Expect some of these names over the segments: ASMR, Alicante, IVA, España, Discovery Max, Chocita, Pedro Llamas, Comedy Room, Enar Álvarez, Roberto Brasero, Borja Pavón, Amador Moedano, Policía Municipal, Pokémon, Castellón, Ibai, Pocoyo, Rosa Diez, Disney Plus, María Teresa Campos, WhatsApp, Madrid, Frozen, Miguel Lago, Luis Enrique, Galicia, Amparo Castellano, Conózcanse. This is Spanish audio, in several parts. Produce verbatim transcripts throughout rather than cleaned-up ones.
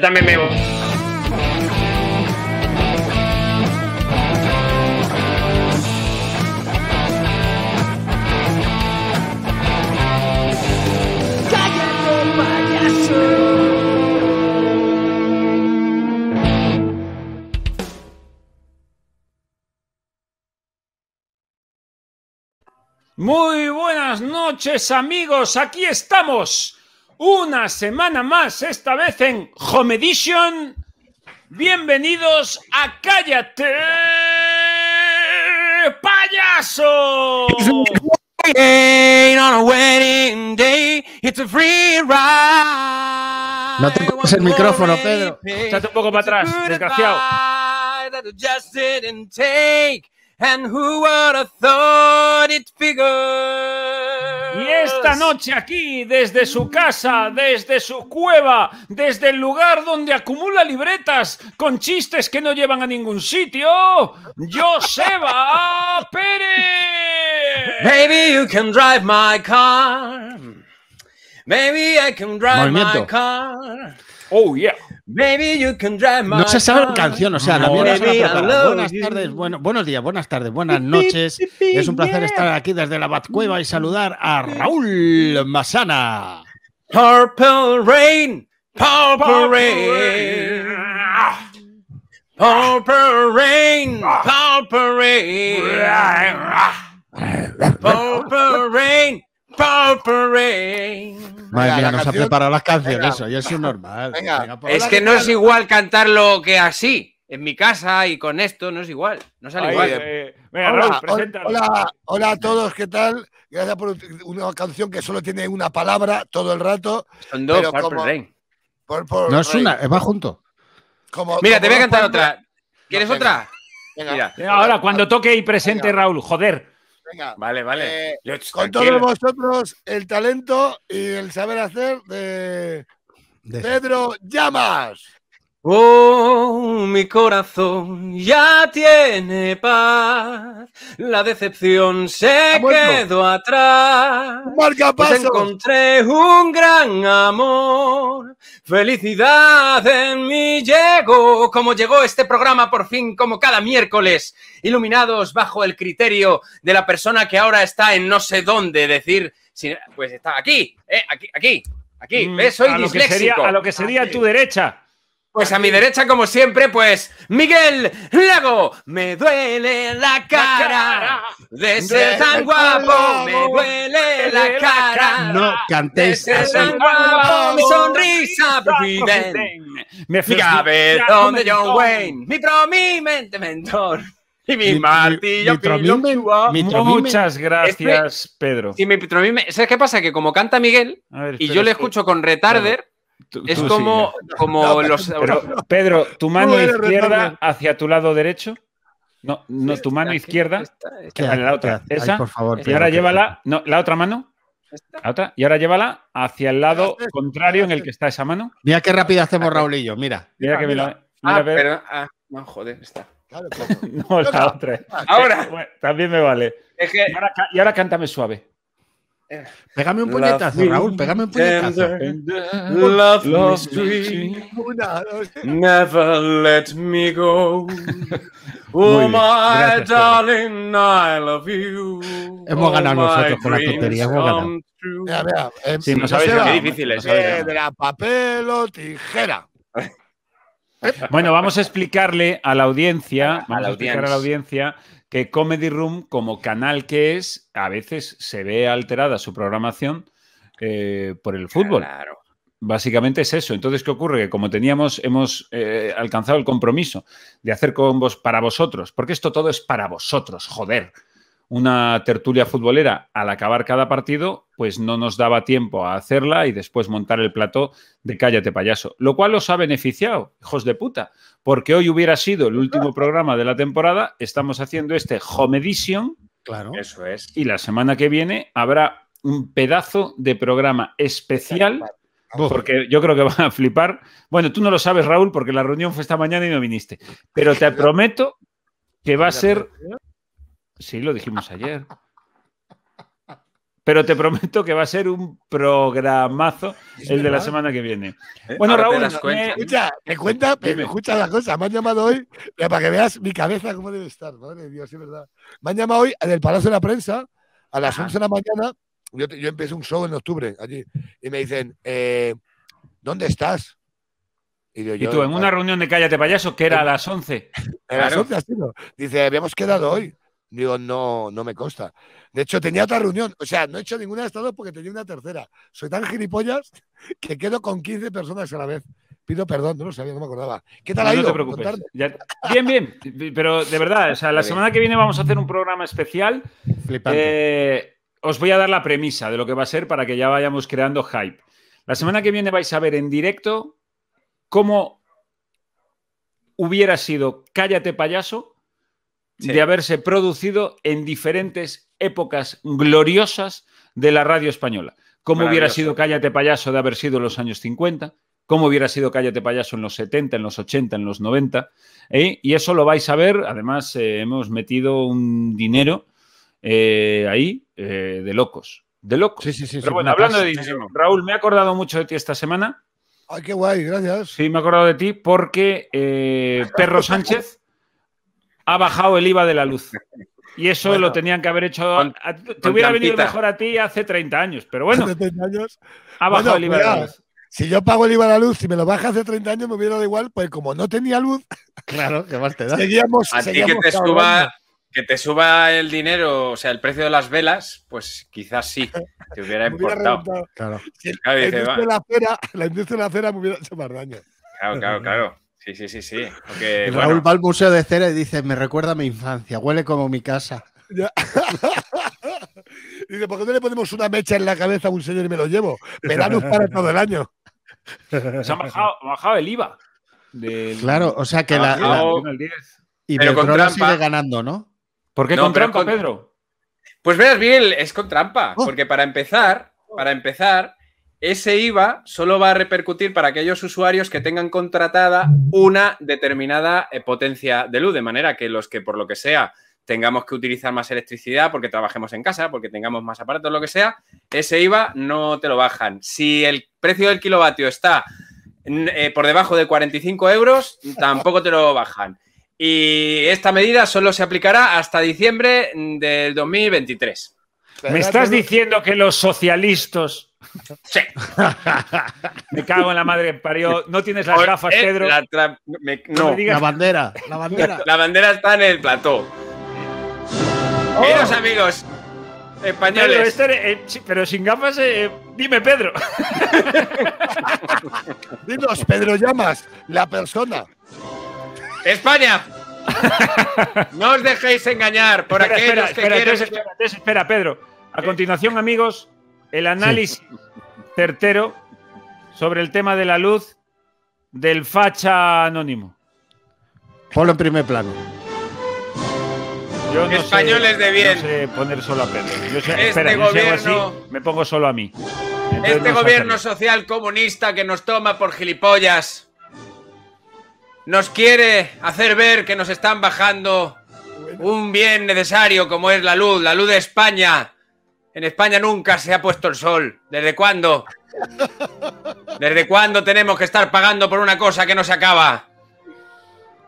Yo también me voy. Muy buenas noches, amigos, aquí estamos una semana más, esta vez en Home Edition. Bienvenidos a Cállate Payaso. No te coges el micrófono, Pedro. Échate un poco para atrás, desgraciado. And who would have thought it figures. Y esta noche aquí, desde su casa, desde su cueva, desde el lugar donde acumula libretas con chistes que no llevan a ningún sitio, Joseba Pérez. Maybe you can drive my car. Maybe I can drive Movimiento. my car. Oh, yeah. Maybe you can drive my no se sabe la canción, o sea, no, la mía. Buenas tardes, bueno, buenos días, buenas tardes, buenas noches. Es un placer yeah. estar aquí desde la Batcueva y saludar a Raúl Massana. Purple Rain, Purple Rain, Purple Rain, Purple Rain, Purple Rain. Purple Rain. Madre mía, nos ha preparado las canciones, eso, yo soy normal. Venga. Venga, es que no es igual cantarlo que así, en mi casa y con esto, no es igual, no sale Ahí, igual. Eh, venga, hola, Raúl, preséntalo. Hola, hola a todos, ¿qué tal? Gracias por una canción que solo tiene una palabra todo el rato. Son dos, Purple como, Rain. Purple no es una, va junto. Como, Mira, como te voy a cantar otra. otra. ¿Quieres no, venga. otra? Venga. Mira. Venga, ahora, cuando toque y presente venga. Raúl, joder. Venga, vale, vale. Eh, Yo, con todos vosotros el talento y el saber hacer de Pedro Llamas. Oh, mi corazón ya tiene paz. La decepción se quedó atrás. Pues encontré un gran amor. Felicidad en mí llegó. Como llegó este programa por fin, como cada miércoles, iluminados bajo el criterio de la persona que ahora está en no sé dónde. Decir, pues está aquí, eh, aquí, aquí, aquí. ¿Ves? Soy disléxico. A lo que sería a tu derecha. Pues a mi derecha, como siempre, pues Miguel Lago. Me duele la cara de ser tan guapo. Me duele la cara. No cantéis de ser tan guapo. Mi sonrisa viven. Mi cabezón de John Wayne. Mi prominente mentor. Y mi, mi martillo. Mi, mi, mi, mi, Muchas gracias, este, Pedro. Y mi tromime, ¿sabes qué pasa? Que como canta Miguel ver, y yo le escucho con retarder. Tú, es tú como, sí, como no, los... Pero, Pedro, tu mano no izquierda hacia tu lado derecho. No, no tu mano izquierda. Esta, esta, esta, la otra. Esta, esa. Ay, por favor, y Pedro, ahora llévala... No, la otra mano. La otra. Y ahora llévala hacia el lado contrario en el que está esa mano. Mira qué rápido hacemos Raúl y yo, mira. Mira que me la... Mira, ah, pero... Ah, no, joder, está. Claro, no, la otra. Ahora. Bueno, también me vale. Es que... y, ahora, y ahora cántame suave. Pégame un puñetazo, Raúl, pégame un puñetazo. Love, love me, never let me go. Oh my darling, I love you. Hemos ganado nosotros con la tontería, hemos ganado. Mira, mira, eh, sí, no sabéis qué difícil es. Piedra, papel o tijera. Bueno, vamos a explicarle a la audiencia, vamos a explicar a la audiencia que Comedy Room, como canal que es, a veces se ve alterada su programación eh, por el fútbol. Claro. Básicamente es eso. Entonces, ¿qué ocurre? Que como teníamos, hemos eh, alcanzado el compromiso de hacer combos para vosotros, porque esto todo es para vosotros, joder. Una tertulia futbolera al acabar cada partido, pues no nos daba tiempo a hacerla y después montar el plató de Cállate Payaso. Lo cual os ha beneficiado, hijos de puta, porque hoy hubiera sido el último programa de la temporada, estamos haciendo este Home Edition. Claro. Eso es. Y la semana que viene habrá un pedazo de programa especial, porque yo creo que van a flipar. Bueno, tú no lo sabes, Raúl, porque la reunión fue esta mañana y no viniste. Pero te prometo que va a ser... Sí, lo dijimos ayer. pero te prometo que va a ser un programazo el verdad? de la semana que viene. ¿Eh? Bueno, ahora Raúl, te me... escucha, me cuenta, me, me escucha la cosa. Me han llamado hoy, para que veas mi cabeza cómo debe estar, madre de Dios, es verdad. Me han llamado hoy del Palacio de la Prensa a las once de la mañana. Yo, yo empecé un show en octubre allí y me dicen, eh, ¿dónde estás? Y, digo, ¿Y tú, yo, en una padre. reunión de Cállate Payaso, que era a las once. A las once, así, ¿no? Dice, habíamos quedado hoy. Digo, no, no me consta. De hecho, tenía otra reunión. O sea, no he hecho ninguna de estas dos porque tenía una tercera. Soy tan gilipollas que quedo con quince personas a la vez. Pido perdón, no lo sabía, no me acordaba. ¿Qué tal ha ido? No te preocupes. Ya. Bien, bien. Pero de verdad, o sea, la semana que viene vamos a hacer un programa especial. Flipante. Eh, os voy a dar la premisa de lo que va a ser para que ya vayamos creando hype. La semana que viene vais a ver en directo cómo hubiera sido Cállate Payaso sí. de haberse producido en diferentes épocas gloriosas de la radio española. Cómo hubiera sido Cállate Payaso de haber sido en los años cincuenta, cómo hubiera sido Cállate Payaso en los setenta, en los ochenta, en los noventa. ¿eh? Y eso lo vais a ver. Además, eh, hemos metido un dinero eh, ahí eh, de locos. De locos. Sí, sí, sí, Pero sí, bueno, hablando pasa. de dinero, Raúl, me he acordado mucho de ti esta semana. Ay, qué guay, gracias. Sí, me he acordado de ti porque eh, Perro Sánchez ha bajado el I V A de la luz. Y eso bueno, lo tenían que haber hecho... Con, a, te hubiera plantita. venido mejor a ti hace treinta años, pero bueno. Hace treinta años. Ha bajado bueno, el I V A mira, de la luz. Si yo pago el I V A de la luz, si me lo baja hace treinta años me hubiera dado igual, pues como no tenía luz... Claro, que más te da. Seguíamos, a seguíamos ti que te, suba, que te suba el dinero, o sea, el precio de las velas, pues quizás sí. Te hubiera importado. Hubiera claro. Sí, claro la, dice, industria la, cera, la industria de la cera me hubiera hecho más daño. Claro, claro, claro. Sí, sí, sí, sí. Okay, Raúl bueno. va al museo de cera y dice, me recuerda a mi infancia, huele como mi casa. Dice, ¿por qué no le ponemos una mecha en la cabeza a un señor y me lo llevo? Me da luz para todo el año. Se ha bajado, bajado el I V A. Del... Claro, o sea que la... la... Y pero con trampa sigue ganando, ¿no? ¿Por qué no, con trampa, con... Pedro? Pues verás, Miguel, es con trampa. Oh. Porque para empezar, para empezar... ese I V A solo va a repercutir para aquellos usuarios que tengan contratada una determinada potencia de luz, de manera que los que por lo que sea tengamos que utilizar más electricidad porque trabajemos en casa, porque tengamos más aparatos, lo que sea, ese I V A no te lo bajan. Si el precio del kilovatio está eh, por debajo de cuarenta y cinco euros, tampoco te lo bajan. Y esta medida solo se aplicará hasta diciembre del dos mil veintitrés. ¿Me estás diciendo que los socialistas... Sí. Me cago en la madre que parió. No tienes las gafas, Pedro. La me, no, no me la bandera. La bandera. La bandera está en el plató. Oh. Queridos amigos españoles. Pero, este, eh, pero sin gafas, eh, dime, Pedro. Dinos, Pedro Llamas, la persona. España. No os dejéis engañar por espera, aquellos espera, que espera, quieren... Espera, espera, espera, Pedro. A continuación, amigos... El análisis sí. certero sobre el tema de la luz del facha anónimo. Ponlo en primer plano. Yo no Españoles sé, de bien. No sé poner solo a Pedro. Yo sé, este espera, gobierno, yo hago así, me pongo solo a mí. Entonces este no gobierno social comunista que nos toma por gilipollas nos quiere hacer ver que nos están bajando un bien necesario como es la luz, la luz de España. En España nunca se ha puesto el sol. ¿Desde cuándo? ¿Desde cuándo tenemos que estar pagando por una cosa que no se acaba?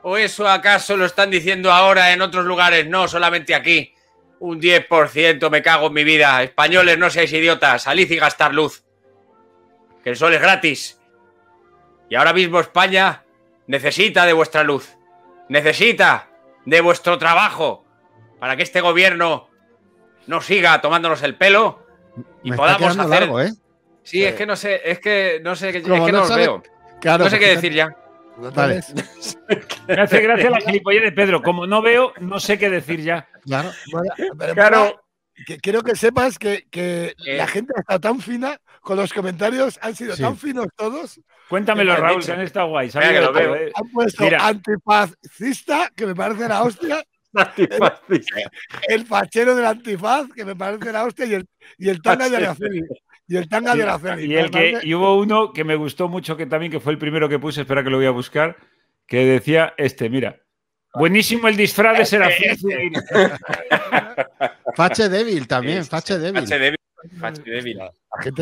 ¿O eso acaso lo están diciendo ahora en otros lugares? No, solamente aquí. Un diez por ciento, me cago en mi vida. Españoles, no seáis idiotas. Salid y gastar luz. Que el sol es gratis. Y ahora mismo España necesita de vuestra luz. Necesita de vuestro trabajo. Para que este gobierno... no siga tomándonos el pelo y me podamos hacer largo, ¿eh? Sí, eh. es que no sé, es que no sé, es que no, no os sabe... veo. Claro, no sé qué decir ya. Vale. Me hace gracia la gilipollez de Pedro, como no veo, no sé qué decir ya. Claro. Bueno, claro. Que, quiero que sepas que, que eh. la gente está tan fina con los comentarios, han sido sí. tan finos todos. Cuéntamelo, Raúl, que han estado guays. Mira que lo veo, eh. Han puesto Mira. antifascista, que me parece la hostia. El, el fachero del antifaz, que me parece la hostia, y el, y el tanga de la Feli. Y el tanga sí, de la Feli. Y, el que, y hubo uno que me gustó mucho, que también que fue el primero que puse, espera que lo voy a buscar, que decía este, mira. Buenísimo el disfraz de Serafín. Fache débil también, fache débil. Fache débil. Débil.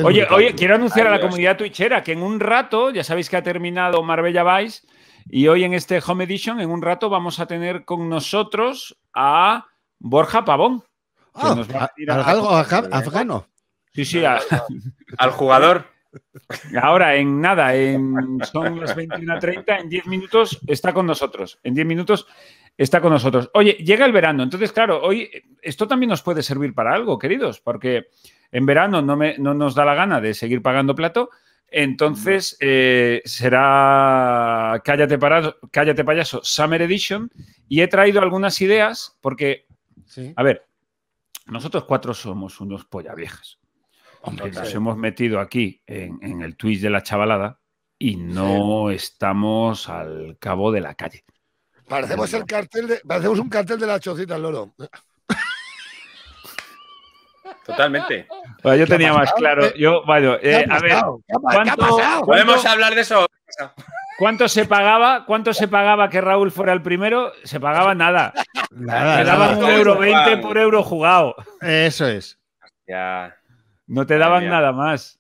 Oye, oye, quiero anunciar Adiós. a la comunidad twitchera que en un rato, ya sabéis que ha terminado Marbella Vice, y hoy en este Home Edition, en un rato, vamos a tener con nosotros a Borja Pavón. Oh, nos va a ir a algo a afgano. Sí, sí. A... Al jugador. Ahora, en nada, en, son las veintiuna treinta, en diez minutos está con nosotros. En diez minutos está con nosotros. Oye, llega el verano, entonces, claro, hoy esto también nos puede servir para algo, queridos, porque en verano no, me, no nos da la gana de seguir pagando plato, entonces eh, será Cállate, para, Cállate Payaso Summer Edition, y he traído algunas ideas porque, sí. a ver, nosotros cuatro somos unos polla viejas. Hombre, nos sí. hemos metido aquí en, en el Twitch de la chavalada y no sí. estamos al cabo de la calle. Parecemos, el cartel de, parecemos un cartel de la Chocita al loro. Totalmente. Bueno, yo tenía más claro. Yo, bueno, eh, a ver, ¿cuánto, podemos hablar de eso? ¿Cuánto se pagaba? ¿Cuánto se pagaba que Raúl fuera el primero? Se pagaba nada. nada Te daban un euro veinte por euro jugado. Eso es. Ya. No te daban nada más.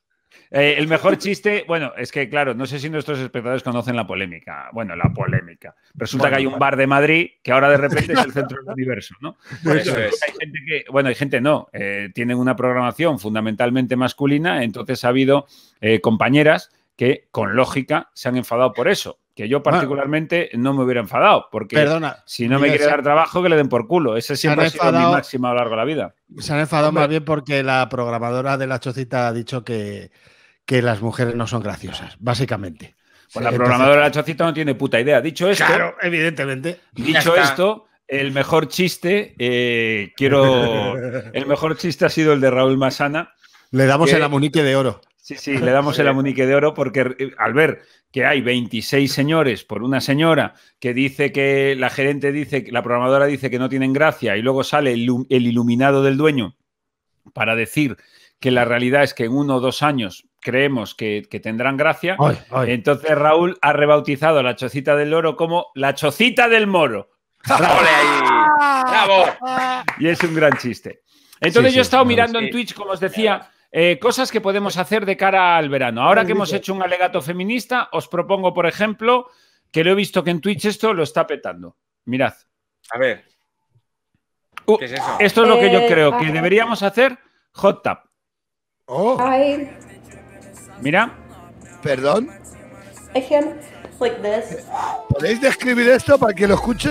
Eh, el mejor chiste, bueno, es que claro, no sé si nuestros espectadores conocen la polémica. Bueno, la polémica. Resulta bueno, que hay un bar de Madrid que ahora de repente es el centro del universo, ¿no? Eso es. Hay gente que, bueno, hay gente no. Eh, tienen una programación fundamentalmente masculina, entonces ha habido eh, compañeras que, con lógica, se han enfadado por eso. Que yo particularmente no me hubiera enfadado, porque Perdona, si no me quiere dar trabajo, que le den por culo. Ese siempre ha sido mi máxima a lo largo de la vida. Se han enfadado Hombre. más bien porque la programadora de la Chocita ha dicho que, que las mujeres no son graciosas, básicamente. Pues sí, la programadora entonces... de la Chocita no tiene puta idea. Dicho esto, claro, evidentemente. Dicho esto, el mejor chiste, eh, quiero. el mejor chiste ha sido el de Raúl Massana. Le damos que... el amunique de oro. Sí, sí, le damos el amunique de oro porque al ver que hay veintiséis señores por una señora que dice que la gerente dice, la programadora dice que no tienen gracia y luego sale el, el iluminado del dueño para decir que la realidad es que en uno o dos años creemos que, que tendrán gracia, ay, ay. entonces Raúl ha rebautizado a la Chocita del Loro como la Chocita del Moro. ¡Bravo! ¡Bravo! Y es un gran chiste. Entonces sí, sí, yo he estado no, mirando sí. en Twitch, como os decía... Eh, cosas que podemos hacer de cara al verano. Ahora que hemos hecho un alegato feminista, os propongo, por ejemplo, que lo he visto que en Twitch esto lo está petando. Mirad. A ver. Uh, ¿Qué es eso? Esto es lo que yo creo que deberíamos hacer. Hot tap. Oh. Mira. Perdón. ¿Podéis describir esto para que lo escuche?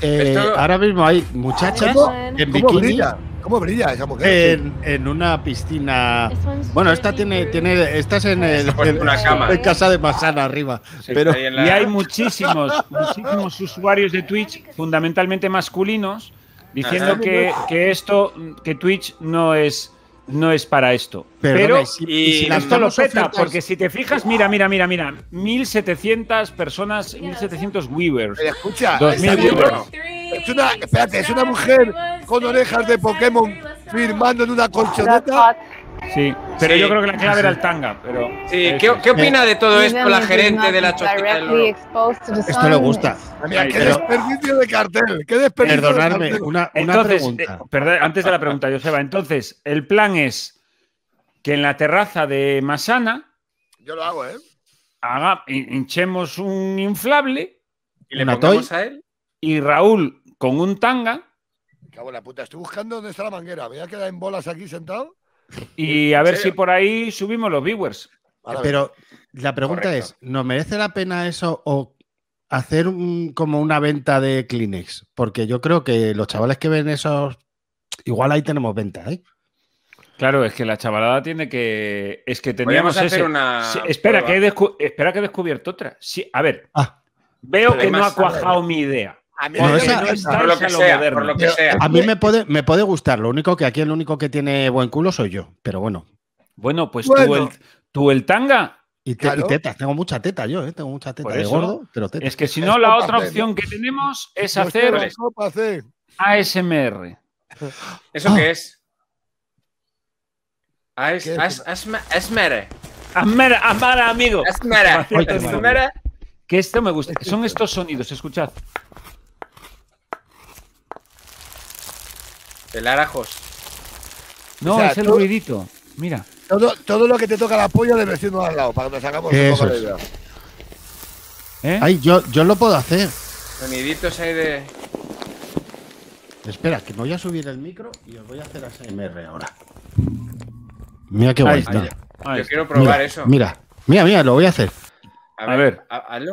Eh, esto... Ahora mismo hay muchachas en bikini. ¿Cómo brilla esa mujer? En, en una piscina. Bueno, esta tiene, tiene estás en el, en, una cama. En casa de Massana arriba. Sí, pero... la... Y hay muchísimos, muchísimos usuarios de Twitch, fundamentalmente masculinos, diciendo que, que esto, que Twitch no es, no es para esto. Perdona, pero si, y si esto lo peta, ofertas... porque si te fijas, mira, mira, mira, mira, mil setecientas personas, mil setecientos viewers. Pero escucha, es una, espérate, es una mujer con orejas de Pokémon firmando en una colchoneta. Sí, pero sí. yo creo que la clave era el tanga. Pero sí, ¿qué, ¿qué opina de todo esto la gerente de la Chocita del Loro? Esto le gusta. Mira, qué desperdicio de cartel. Qué desperdicio Perdonadme, de cartel. una, una entonces, pregunta. Eh, perdón, antes de la pregunta, Joseba, entonces, el plan es que en la terraza de Massana... Yo lo hago, ¿eh? Haga, hinchemos un inflable y le ponemos a él. Y Raúl con un tanga... Cabo la puta, estoy buscando dónde está la manguera. ¿Me voy a quedar en bolas aquí sentado? Y a ver si por ahí subimos los viewers. Vale, pero la pregunta correcto. es, ¿no merece la pena eso o hacer un, como una venta de Kleenex? Porque yo creo que los chavales que ven esos, igual ahí tenemos venta, ¿eh? Claro, es que la chavalada tiene que... Es que teníamos ese... hacer una sí, espera, que descu... espera que he descubierto otra. Sí, a ver, ah. veo que no ha cuajado mi idea. A mí me puede, me puede gustar, lo único que aquí el único que tiene buen culo soy yo, pero bueno. Bueno, pues bueno. Tú, el, tú el tanga. Y, te, claro. y tetas, tengo mucha teta yo, ¿eh? tengo mucha teta de gordo, pero teta. Es que si no, la otra opción que tenemos es hacer A S M R. ¿Eso qué es? A S M R. A S M R, amigo. A S M R. Que esto me gusta. Son estos sonidos, escuchad. Pelar ajos. No, o sea, es el todo, ruidito. Mira. Todo, todo lo que te toca la polla del vecino al lado, para que nos hagamos un poco de idea. ¿Eh? Ay, yo, yo lo puedo hacer. Soniditos ahí de. Espera, que me voy a subir el micro y os voy a hacer A S M R ahora. Mira qué guay. Yo está. Quiero probar mira, eso. Mira, mira, mira, lo voy a hacer. A ver, a ver. A, hazlo.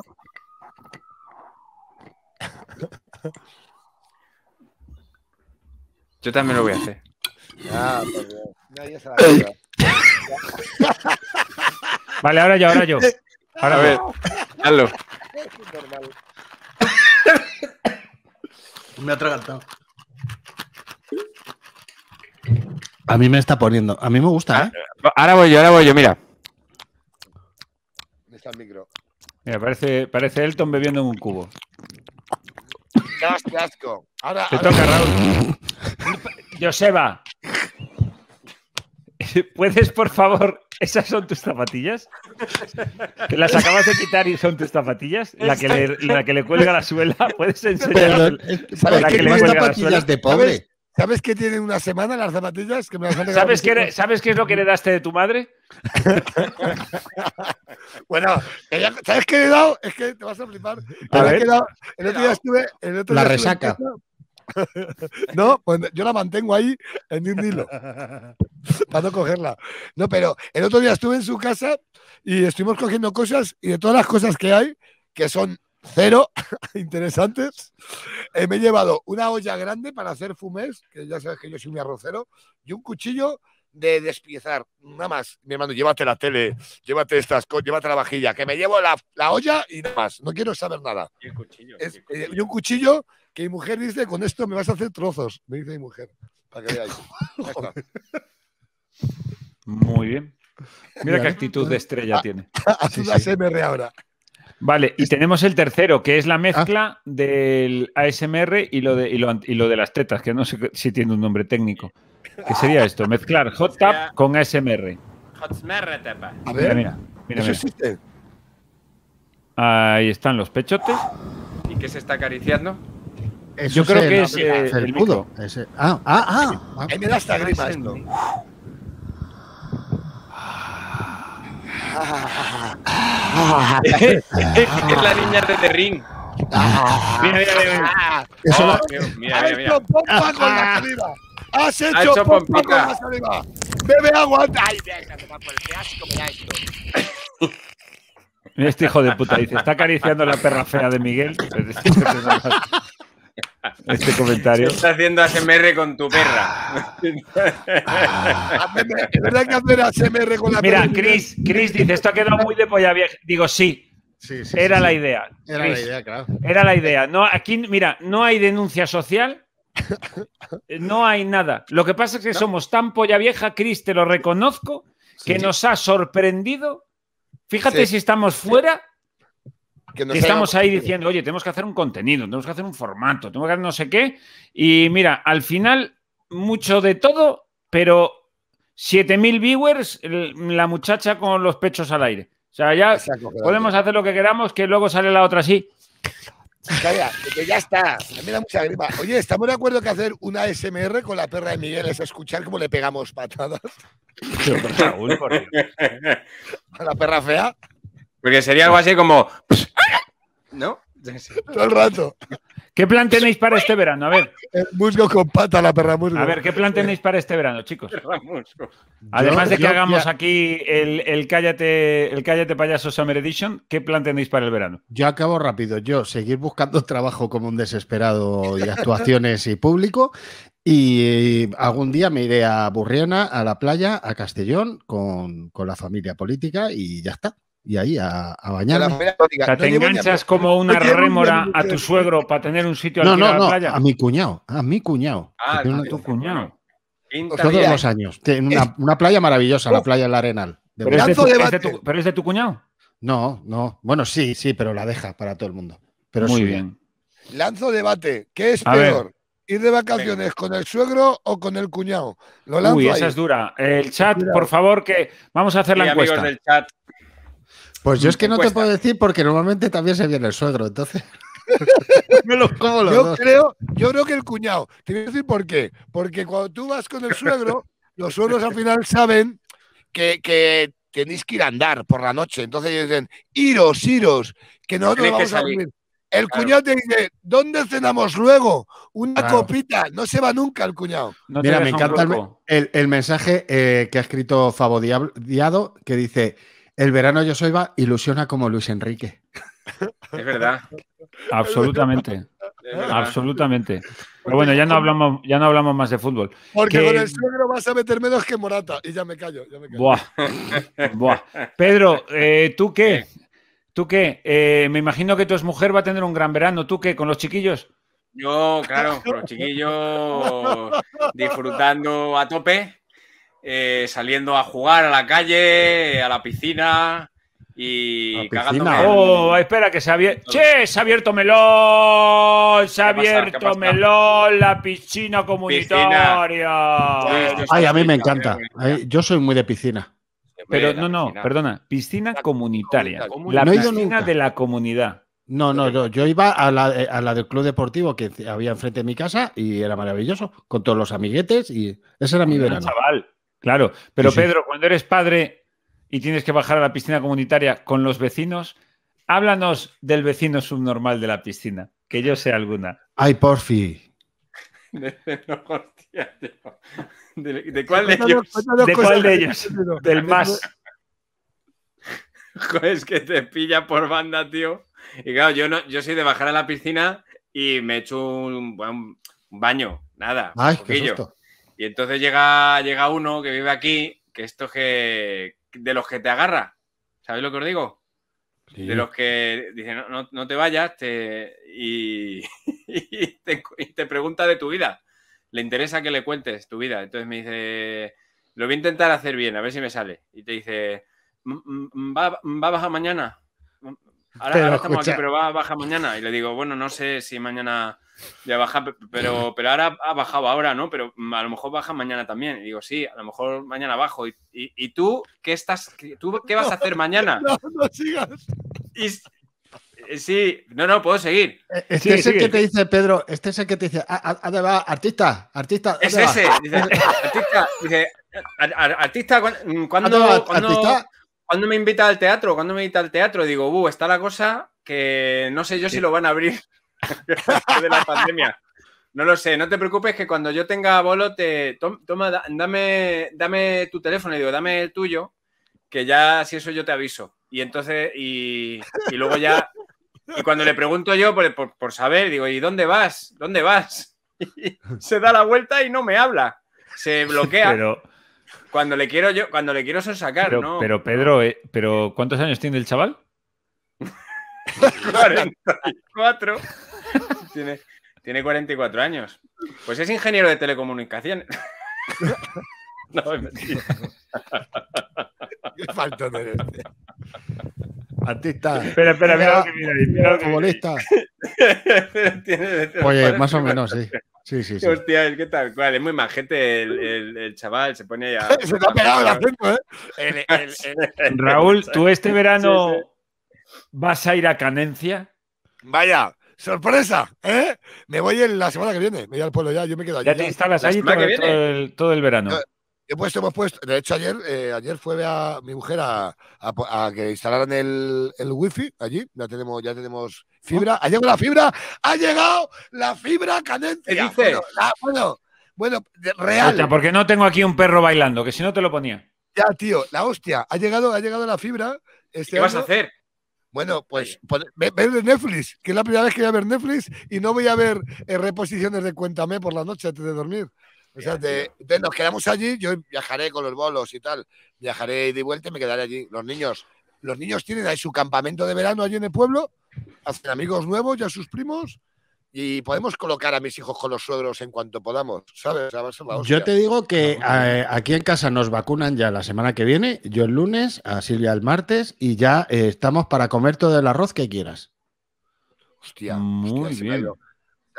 Yo también lo voy a hacer. Ah, pues bien. Nadie se la Vale, ahora yo, ahora yo. Ahora a ver, hazlo. Me ha atragantado. A mí me está poniendo. A mí me gusta, ¿eh? Ahora voy yo, ahora voy yo, mira. Está el micro. Mira, parece, parece Elton bebiendo en un cubo. ¡Qué asco! Ahora, Te ahora... toca, Raúl. Joseba, ¿puedes, por favor? ¿Esas son tus zapatillas? ¿Que las acabas de quitar y son tus zapatillas? La que le, la que le cuelga la suela. ¿Puedes enseñar? ¿Sabes la que, que le cuelga zapatillas la suela? De pobre. ¿Sabes, ¿Sabes que tienen una semana las zapatillas? Que me las han ¿Sabes, que eres, ¿Sabes qué es lo que heredaste de tu madre? Bueno, ¿sabes qué he dado? Es que te vas a flipar. A ver. El otro día estuve... El otro la día resaca. Estuve No, pues yo la mantengo ahí en un hilo para no cogerla. No, pero el otro día estuve en su casa y estuvimos cogiendo cosas y de todas las cosas que hay, que son cero interesantes, eh, me he llevado una olla grande para hacer fumés, que ya sabes que yo soy un arrocero, y un cuchillo de despiezar, nada más. Mi hermano, llévate la tele, llévate estas cosas, llévate la vajilla, que me llevo la, la olla y nada más. No quiero saber nada. Y, el cuchillo, es, y, el cuchillo. y un cuchillo que mi mujer dice, con esto me vas a hacer trozos. Me dice mi mujer, para que veáis. Muy bien. Mira qué actitud de estrella tiene. Haz una A S M R ahora. Vale, y tenemos el tercero, que es la mezcla ah. del A S M R y lo, de, y, lo, y lo de las tetas, que no sé si tiene un nombre técnico. ¿Qué sería esto? Mezclar hot tap con A S M R. Hot tapa. A ver, mira, mira, mira, mira. Ahí están los pechotes. ¿Y qué se está acariciando? Eso Yo creo que es eh, el micro. Ese. Ah, ah, ah, ah. Ahí me da esta grima esto. Es la niña de The Ring. Mira, mira, mira. Oh, Dios, mira, mira, mira. Has hecho pompa con la saliva. Has hecho, ha hecho pompa pompica. con la saliva. Bebe agua. Ay, déjate, por el asco me da esto. Este hijo de puta dice, está acariciando la perra fea de Miguel. Este comentario. Está haciendo A S M R con tu perra. Es verdad que hacer A S M R con la perra. Mira, Chris, Chris dice, esto ha quedado muy de polla vieja. Digo, sí. sí, sí era sí, la sí. idea. Era Chris, la idea, claro. Era la idea. No, aquí, mira, no hay denuncia social. No hay nada. Lo que pasa es que ¿No? somos tan polla vieja, Chris, te lo reconozco, que sí, sí. nos ha sorprendido. Fíjate sí. si estamos fuera, que nos estamos ahí diciendo, oye, tenemos que hacer un contenido, tenemos que hacer un formato, tenemos que hacer no sé qué. Y mira, al final, mucho de todo, pero siete mil viewers, la muchacha con los pechos al aire. O sea, ya Exacto, podemos hacer lo que queramos, que luego sale la otra así. Calla, que ya está. Me da mucha grima. Oye, ¿estamos de acuerdo que hacer una A S M R con la perra de Miguel es escuchar cómo le pegamos patadas? Pero, por Raúl, por Dios. ¿A la perra fea? Porque sería algo así como... ¿No? Todo el rato. ¿Qué plan tenéis para este verano? A ver. El musgo con pata, la perra musgo. A ver, ¿qué plan tenéis para este verano, chicos? Además de que hagamos aquí el, el, cállate, el Cállate Payaso Summer Edition, ¿qué plan tenéis para el verano? Yo acabo rápido. Yo seguir buscando trabajo como un desesperado y actuaciones y público. Y algún día me iré a Burriana, a la playa, a Castellón, con, con la familia política y ya está. Y ahí a, a bañarme. O sea, ¿te enganchas como una rémora a tu suegro para tener un sitio no, al no, no, a la playa? No, no, a mi cuñado, a mi cuñado. Ah, a tu cuñado. Todos los años. Una, una playa maravillosa, la playa del Arenal. De ¿Pero, es de tu, es de tu, ¿Pero es de tu cuñado? No, no. Bueno, sí, sí, pero la deja para todo el mundo. Pero Muy sí. bien. Lanzo debate. ¿Qué es a peor? Ver. ¿Ir de vacaciones con el suegro o con el cuñado? Lo lanzo Uy, esa ahí. es dura. El chat, por favor, que vamos a hacer sí, la encuesta. Amigos del chat. Pues yo es que no te puedo decir porque normalmente también se viene el suegro, entonces me los como los yo dos. Creo, yo creo que el cuñado, te voy a decir por qué, porque cuando tú vas con el suegro, los suelos al final saben que, que tenéis que ir a andar por la noche. Entonces ellos dicen, iros, iros, que nosotros vamos a dormir. El claro. cuñado te dice, ¿dónde cenamos luego? Una claro. copita, no se va nunca el cuñado. No Mira, me encanta el, el mensaje eh, que ha escrito Fabo Diado, que dice, el verano Joseba ilusiona como Luis Enrique. Es verdad. Absolutamente. Es verdad. Absolutamente. Pero bueno, ya no hablamos, ya no hablamos más de fútbol. Porque que... con el suegro vas a meter menos que Morata. Y ya me callo, ya me callo. Buah. Buah. Pedro, eh, ¿tú qué? ¿Qué? ¿Tú qué? Eh, me imagino que tu exmujer va a tener un gran verano. ¿Tú qué? ¿Con los chiquillos? Yo, claro, con los chiquillos disfrutando a tope, eh, saliendo a jugar a la calle, a la piscina y cagándome. ¡Oh, espera que se ha abierto! ¡Che! ¡Se ha abierto melón! ¡Se ha abierto melón! ¡La piscina comunitaria! Piscina. Ay, a mí me encanta. Yo soy muy de piscina. Pero no, no, piscina. perdona, piscina comunitaria, la piscina de la comunidad. No, no, yo, yo iba a la, a la del club deportivo que había enfrente de mi casa y era maravilloso, con todos los amiguetes y ese era mi verano. Chaval, claro, pero sí, sí. Pedro, cuando eres padre y tienes que bajar a la piscina comunitaria con los vecinos, háblanos del vecino subnormal de la piscina, que yo sé alguna. Ay, porfi. ¿De, de cuál de ellos? ¿De cuál de ellos? Del más. Joder, es que te pilla por banda, tío. Y claro, yo, no, yo soy de bajar a la piscina y me echo un, un baño, nada, Ay, poquillo. Qué y entonces llega, llega uno que vive aquí, que esto es que, de los que te agarra. ¿Sabéis lo que os digo? Sí. De los que dicen, no, no, no te vayas te, y, y, te, y te pregunta de tu vida. Le interesa que le cuentes tu vida. Entonces me dice, lo voy a intentar hacer bien, a ver si me sale. Y te dice, ¿va, va a bajar mañana? Ahora, ahora estamos escucha. aquí, pero va a bajar mañana. Y le digo, bueno, no sé si mañana voy a bajar, pero, pero ahora ha bajado ahora, ¿no? Pero a lo mejor baja mañana también. Y digo, sí, a lo mejor mañana bajo. ¿Y, y, y tú, qué estás, tú qué vas a hacer mañana? No, no sigas. Y, Sí, no, no, puedo seguir. Este sigue, es el sigue. que te dice, Pedro, este es el que te dice, ¿dónde va? Artista, artista. Es ese, dice, artista, dice, artista, ¿cuándo, ¿cuándo, ¿cuándo me invita al teatro? ¿Cuándo me invita al teatro? Digo, uh, está la cosa que no sé yo si lo van a abrir de la pandemia. No lo sé, no te preocupes que cuando yo tenga bolo, te toma, dame, dame tu teléfono, y digo, dame el tuyo, que ya si eso yo te aviso. Y entonces, y, y luego ya... Y cuando le pregunto yo por, por, por saber, digo, ¿y dónde vas? ¿Dónde vas? Y se da la vuelta y no me habla. Se bloquea. Pero, cuando le quiero yo, cuando le quiero sonsacar, pero, ¿no? Pero, Pedro, eh, pero ¿cuántos años tiene el chaval? cuarenta y cuatro. tiene, tiene cuarenta y cuatro años. Pues es ingeniero de telecomunicaciones. No, es mentira. Qué falta de este. Artista. Espera, espera, mira, mira, mira, futbolista. Oye, más o menos, sí. Sí, sí, sí. Hostia, es que tal cual, es muy majete el, el, el chaval, se pone ahí. A... Se te ha pegado el acento, ¿eh? El, el, el, el... Raúl, ¿tú este verano sí, sí. vas a ir a Canencia? Vaya, sorpresa, ¿eh? Me voy en la semana que viene, me voy al pueblo ya, yo me quedo allí. Ya te instalas allí todo, todo, el, todo el verano. Yo, He puesto, hemos puesto, de hecho ayer eh, ayer fue a mi mujer a, a, a que instalaran el, el wifi allí, ya tenemos, ya tenemos fibra, ¿Oh? ha llegado la fibra, ha llegado la fibra Canencia. ¿Qué dices? Bueno, la, bueno, bueno, real. Hostia, porque no tengo aquí un perro bailando, que si no te lo ponía. Ya, tío, la hostia, ha llegado, ha llegado la fibra. Este ¿Qué año. vas a hacer? Bueno, pues ver Netflix, que es la primera vez que voy a ver Netflix y no voy a ver eh, reposiciones de Cuéntame por la noche antes de dormir. O sea, de, de, nos quedamos allí, yo viajaré con los bolos y tal, viajaré de vuelta y me quedaré allí. Los niños, los niños tienen ahí su campamento de verano allí en el pueblo, hacen amigos nuevos, ya sus primos, y podemos colocar a mis hijos con los suegros en cuanto podamos, ¿sabes? O sea, yo te digo que eh, aquí en casa nos vacunan ya la semana que viene, yo el lunes, a Silvia el martes, y ya eh, estamos para comer todo el arroz que quieras. Hostia, muy hostia, bien.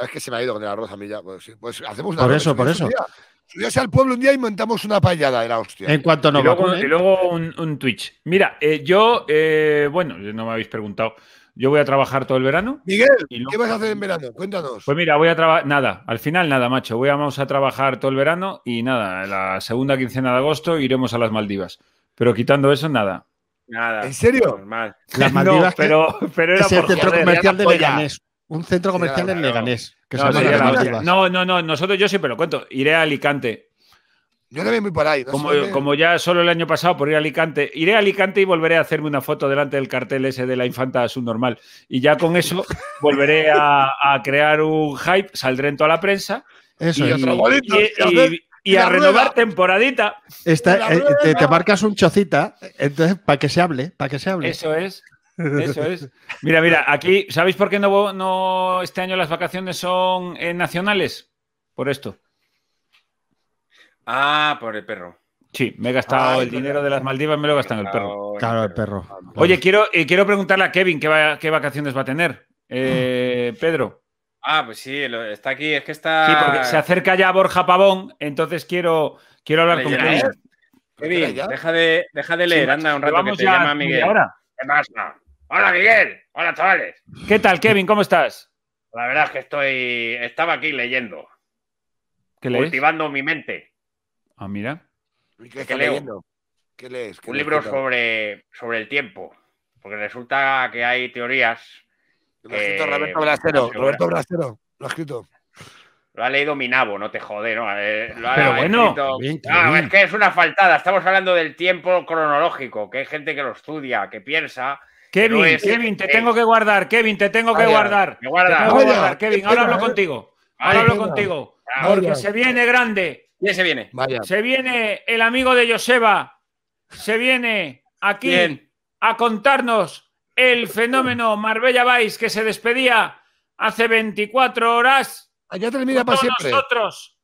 Es que se me ha ido con el arroz a mí ya. Pues, pues hacemos una. Por eso, por eso. Subíos al pueblo un día y montamos una paellada de la hostia. En cuanto no. Y luego, y luego un, un Twitch. Mira, eh, yo, eh, bueno, no me habéis preguntado. Yo voy a trabajar todo el verano. Miguel, luego... ¿qué vas a hacer en verano? Cuéntanos. Pues mira, voy a trabajar... Nada, al final nada, macho. Voy a... Vamos a trabajar todo el verano y nada, la segunda quincena de agosto iremos a las Maldivas. Pero quitando eso, nada. Nada. ¿En serio? Normal. Las Maldivas, no, pero, pero era es el por centro joder, comercial de Leganés. Un centro comercial de Leganés. Que no, no, las no, no, no. Nosotros, yo siempre lo cuento. Iré a Alicante. Yo también voy por ahí. No como, como ya solo el año pasado por ir a Alicante. Iré a Alicante y volveré a hacerme una foto delante del cartel ese de la infanta subnormal. Y ya con eso volveré a, a crear un hype, saldré en toda la prensa. Eso y, es. Y, bonito, y, y, y a renovar rueda. Temporadita. Esta, eh, te, te marcas un chocita, entonces, para que se hable, para que se hable. Eso es. Eso es. Mira, mira, aquí, ¿sabéis por qué no, no este año las vacaciones son eh, nacionales? Por esto. Ah, por el perro. Sí, me he gastado ah, el dinero de las Maldivas, me lo he gastado en el perro. Claro, el perro. Oye, quiero, eh, quiero preguntarle a Kevin qué, va, qué vacaciones va a tener. Eh, Pedro. Ah, pues sí, lo, está aquí, es que está... Sí, porque se acerca ya Borja Pavón, entonces quiero, quiero hablar con Kevin. Kevin, deja de, deja de leer, sí, anda un rato que te llama Miguel. Ahora. ¿Qué pasa? Hola, Miguel. Hola, chavales. ¿Qué tal, Kevin? ¿Cómo estás? La verdad es que estoy... Estaba aquí leyendo. ¿Qué lees? Cultivando mi mente. Ah, mira. ¿Qué, ¿Qué leo? Leyendo? ¿Qué lees? ¿Qué un lees, libro sobre, sobre el tiempo. Porque resulta que hay teorías... Lo ha escrito Roberto Brasero. Roberto Brasero. Lo ha escrito. Lo ha leído mi nabo, no te jode, ¿no? Eh, lo ha Pero bueno. Escrito... Bien, ah, bien. Es que es una faltada. Estamos hablando del tiempo cronológico, que hay gente que lo estudia, que piensa... Kevin, que no es... Kevin, te tengo que guardar. Kevin, te tengo que Vaya, guardar. Me guarda. Te tengo que guardar. Kevin, ahora hablo contigo. Ahora hablo contigo. Porque se viene grande... ¿Quién se viene? Vaya. Se viene el amigo de Joseba. Se viene aquí Bien. a contarnos el fenómeno Marbella Vice que se despedía hace veinticuatro horas. Allá termina para siempre. Nosotros,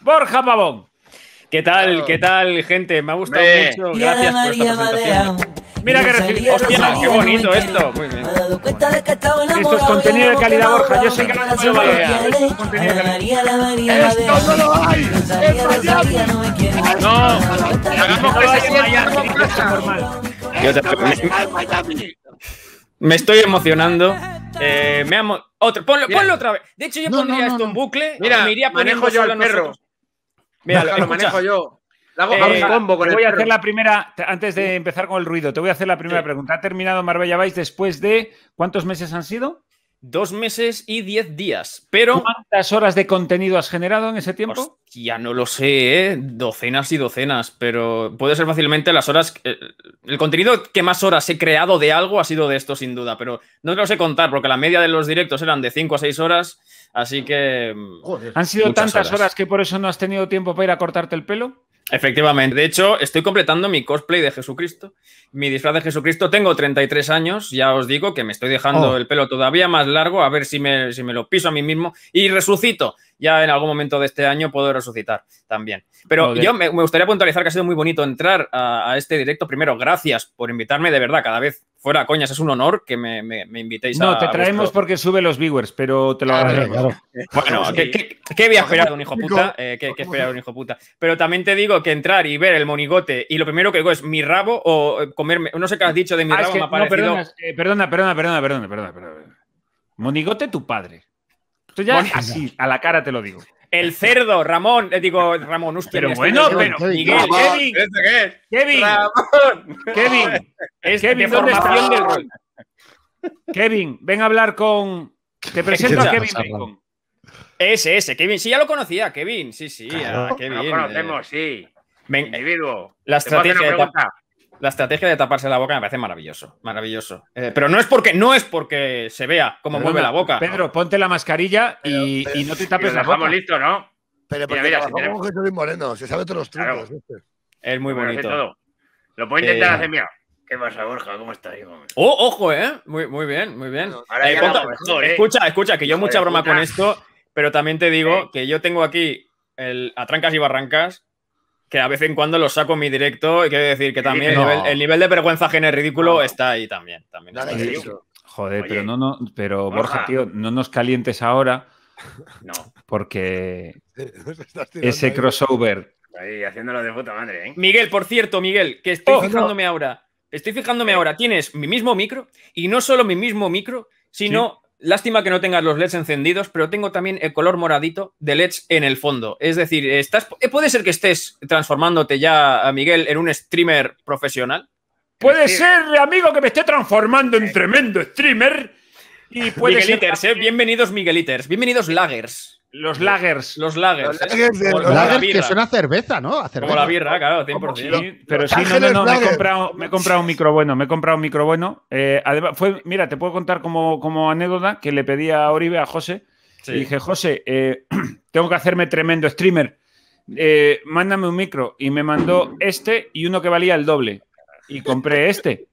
Borja Pavón. ¿Qué tal? ¿Qué tal, gente? Me ha gustado Me. mucho. Gracias por esta presentación. Mira que recibí. Hostia, qué bonito esto. Muy bien. Esto es contenido de calidad, Borja. Yo sé que no lo puedo valorar. Esto es contenido de calidad. ¡Esto no lo hay! ¡Es ¡No! ¡Hagamos que se vaya! Me estoy emocionando. Eh, me amo... Otro. Ponlo, ponlo otra vez. De hecho, yo pondría esto en bucle. Mira, me iría manejo yo al perro. Mira, lo manejo yo. Eh, combo con te voy a hacer la primera, antes de empezar con el ruido, te voy a hacer la primera sí. pregunta. ¿Ha terminado Marbella Vice después de cuántos meses han sido? Dos meses y diez días, pero... ¿Cuántas horas de contenido has generado en ese tiempo? Ya no lo sé, ¿eh? Docenas y docenas, pero puede ser fácilmente las horas... Eh, el contenido que más horas he creado de algo ha sido de esto, sin duda, pero no te lo sé contar, porque la media de los directos eran de cinco a seis horas, así que... Joder, ¿han sido tantas horas. horas que por eso no has tenido tiempo para ir a cortarte el pelo? Efectivamente. De hecho, estoy completando mi cosplay de Jesucristo. Mi disfraz de Jesucristo. Tengo treinta y tres años. Ya os digo que me estoy dejando oh. el pelo todavía más largo. A ver si me, si me lo piso a mí mismo. Y resucito. Ya en algún momento de este año puedo resucitar también. Pero okay. yo me, me gustaría puntualizar que ha sido muy bonito entrar a, a este directo. Primero, gracias por invitarme. De verdad, cada vez fuera coñas. Es un honor que me, me, me invitéis no, a... No, te traemos a porque sube los viewers, pero te lo agradezco. Claro, claro. Bueno, sí. ¿qué, qué, qué voy a esperar de un hijo puta? Eh, ¿Qué, qué esperar de un hijo puta? Pero también te digo que entrar y ver el monigote y lo primero que digo es mi rabo o comerme... No sé qué has dicho de mi ah, rabo, es que, me ha parecido... No, perdona, eh, perdona, perdona, perdona, perdona, perdona, perdona. Monigote tu padre. Esto ya bueno, así, a la cara te lo digo. El cerdo, Ramón. Eh, digo, Ramón, usted. Pero bueno, pero... Miguel, Kevin. ¿Qué Kevin. Ramón. Kevin. Es Kevin, ¿dónde está? Del rol. Kevin, ven a hablar con... Te presento a Kevin Bacon. Ese, ese, Kevin. Sí, ya lo conocía, Kevin. Sí, sí, claro. ah, Kevin. Lo conocemos, sí. Ven, individuo. La estrategia de... La estrategia de taparse la boca me parece maravilloso, maravilloso. Eh, pero no es porque no es porque se vea cómo Pedro, mueve la boca. Pedro, ponte la mascarilla pero, y, pero, y no te tapes la boca. Lo dejamos listo, ¿no? Pero porque mira, mira, si tenemos José Luis Moreno, se sabe todos los trucos. Claro. Este. Es muy bonito. Todo. Lo puedo intentar eh... hacer mía. ¿Qué pasa, Borja? ¿Cómo estás? Oh, ojo, ¿eh? Muy, muy bien, muy bien. No, ahora eh, ya ponta, mejor, ¿eh? Escucha, escucha, que yo Joder, mucha broma puta. con esto, pero también te digo eh. que yo tengo aquí el a trancas y barrancas. Que a vez en cuando lo saco en mi directo y quiero decir que también no. el, nivel, el nivel de vergüenza ajena ridículo no. está ahí también. también está ahí. Joder, Oye. pero no, no, pero Borja. Borja, tío, no nos calientes ahora. No. Porque ese crossover. Ahí, haciéndolo de puta madre, ¿eh? Miguel, por cierto, Miguel, que estoy oh, fijándome no. ahora. Estoy fijándome ahora, tienes mi mismo micro y no solo mi mismo micro, sino, ¿sí? Lástima que no tengas los leds encendidos, pero tengo también el color moradito de leds en el fondo. Es decir, estás, puede ser que estés transformándote ya, Miguel, en un streamer profesional. Puede sí. ser, amigo, que me esté transformando en tremendo streamer. Y puede Migueliters, ser... eh, bienvenidos Migueliters, bienvenidos lagers. Los lagers. Los lagers. Los lagers, ¿eh? Los lagers la que suena a cerveza, ¿no? A cerveza. Como la birra, claro, cien por ciento. Sí, pero sí, no, no, no, me he comprado, me he comprado un micro bueno, me he comprado un micro bueno. Eh, además, fue, mira, te puedo contar como, como anécdota que le pedí a Oribe, a José, sí. y dije, José, eh, tengo que hacerme tremendo streamer, eh, mándame un micro. Y me mandó este y uno que valía el doble. Y compré este.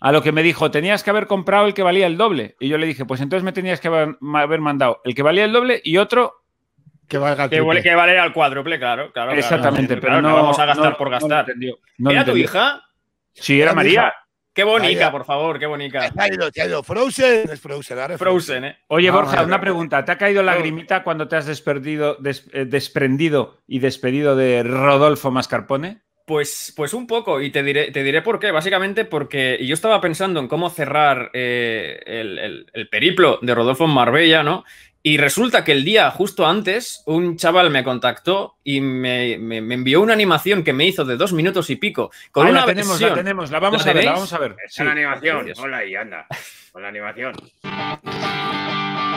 A lo que me dijo, tenías que haber comprado el que valía el doble. Y yo le dije, pues entonces me tenías que haber, haber mandado el que valía el doble y otro que valga el triple. Que valía al cuádruple, claro. claro Exactamente, claro, pero claro, no vamos a gastar no, por gastar. No no ¿Era tu hija? Sí, era María. Hija? Qué bonita, por favor, qué bonita. Te ha ido, te ha ido. Frozen es Frozen, ahora es Frozen. Frozen, ¿eh? Oye, no, Borja, no, no, una pregunta. ¿Te ha caído lagrimita cuando te has desprendido, des, eh, desprendido y despedido de Rodolfo Mascarpone? Pues, pues un poco, y te diré, te diré por qué. Básicamente porque yo estaba pensando en cómo cerrar eh, el, el, el periplo de Rodolfo en Marbella, ¿no? Y resulta que el día justo antes un chaval me contactó y me, me, me envió una animación que me hizo de dos minutos y pico. Con ah, una la tenemos, versión. La tenemos, la vamos ¿La a ver, la vamos a ver. Es sí, una animación, gracias. Hola ahí, anda, con la animación.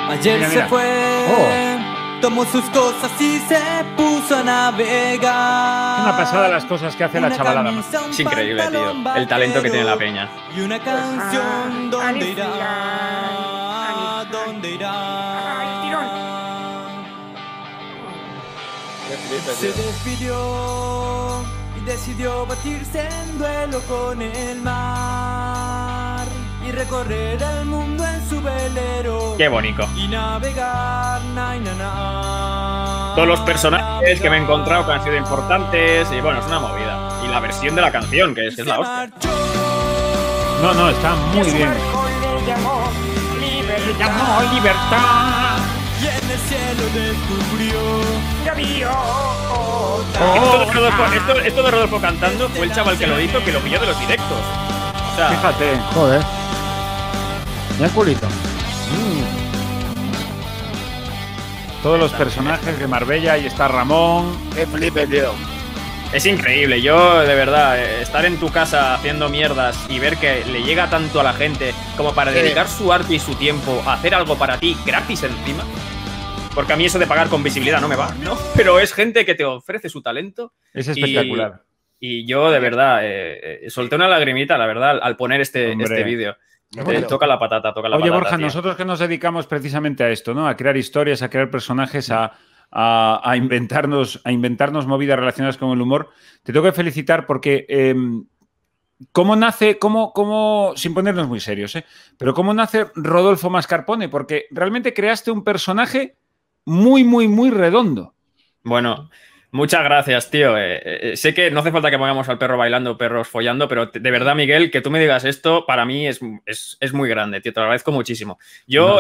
Ayer mira, mira. se fue... Oh. Tomó sus cosas y se puso a navegar. Una pasada las cosas que hace una la chavalada. Es increíble, tío. El talento que tiene la peña. Y una canción ah, donde irá, irá, donde irá. Ay, tirón. Se despidió y decidió batirse en duelo con el mar y recorrer el mundo en su velero. Qué bonito. Y navegar, na, na, na, todos los personajes que me he encontrado que han sido importantes. Y bueno, es una movida. Y la versión de la canción, que es, es la hostia. No, no, está muy bien. Le llamó, liber, le llamó libertad. Y en el cielo descubrió que había otra. Esto de Rodolfo, esto, esto de Rodolfo cantando fue el chaval que lo hizo, que lo pilló de los directos. O sea, fíjate, joder. Ya culito. Mm. Todos los personajes de Marbella y está Ramón. Qué flipe, tío. Es increíble. Yo, de verdad, estar en tu casa haciendo mierdas y ver que le llega tanto a la gente como para sí. dedicar su arte y su tiempo a hacer algo para ti gratis encima. Porque a mí eso de pagar con visibilidad no me va, ¿no? Pero es gente que te ofrece su talento. Es espectacular. Y, y yo, de verdad, eh, eh, solté una lagrimita, la verdad, al poner este, este vídeo. Eh, toca la patata, toca la Oye, patata. Oye, Borja, tío. Nosotros que nos dedicamos precisamente a esto, ¿no? A crear historias, a crear personajes, a, a, a, inventarnos, a inventarnos movidas relacionadas con el humor. Te tengo que felicitar porque eh, cómo nace, cómo, cómo, sin ponernos muy serios, ¿eh? Pero cómo nace Rodolfo Mascarpone, porque realmente creaste un personaje muy, muy, muy redondo. Bueno... Muchas gracias, tío. Eh, eh, sé que no hace falta que pongamos al perro bailando, perros follando, pero de verdad, Miguel, que tú me digas esto, para mí es, es, es muy grande, tío. Te lo agradezco muchísimo. Yo...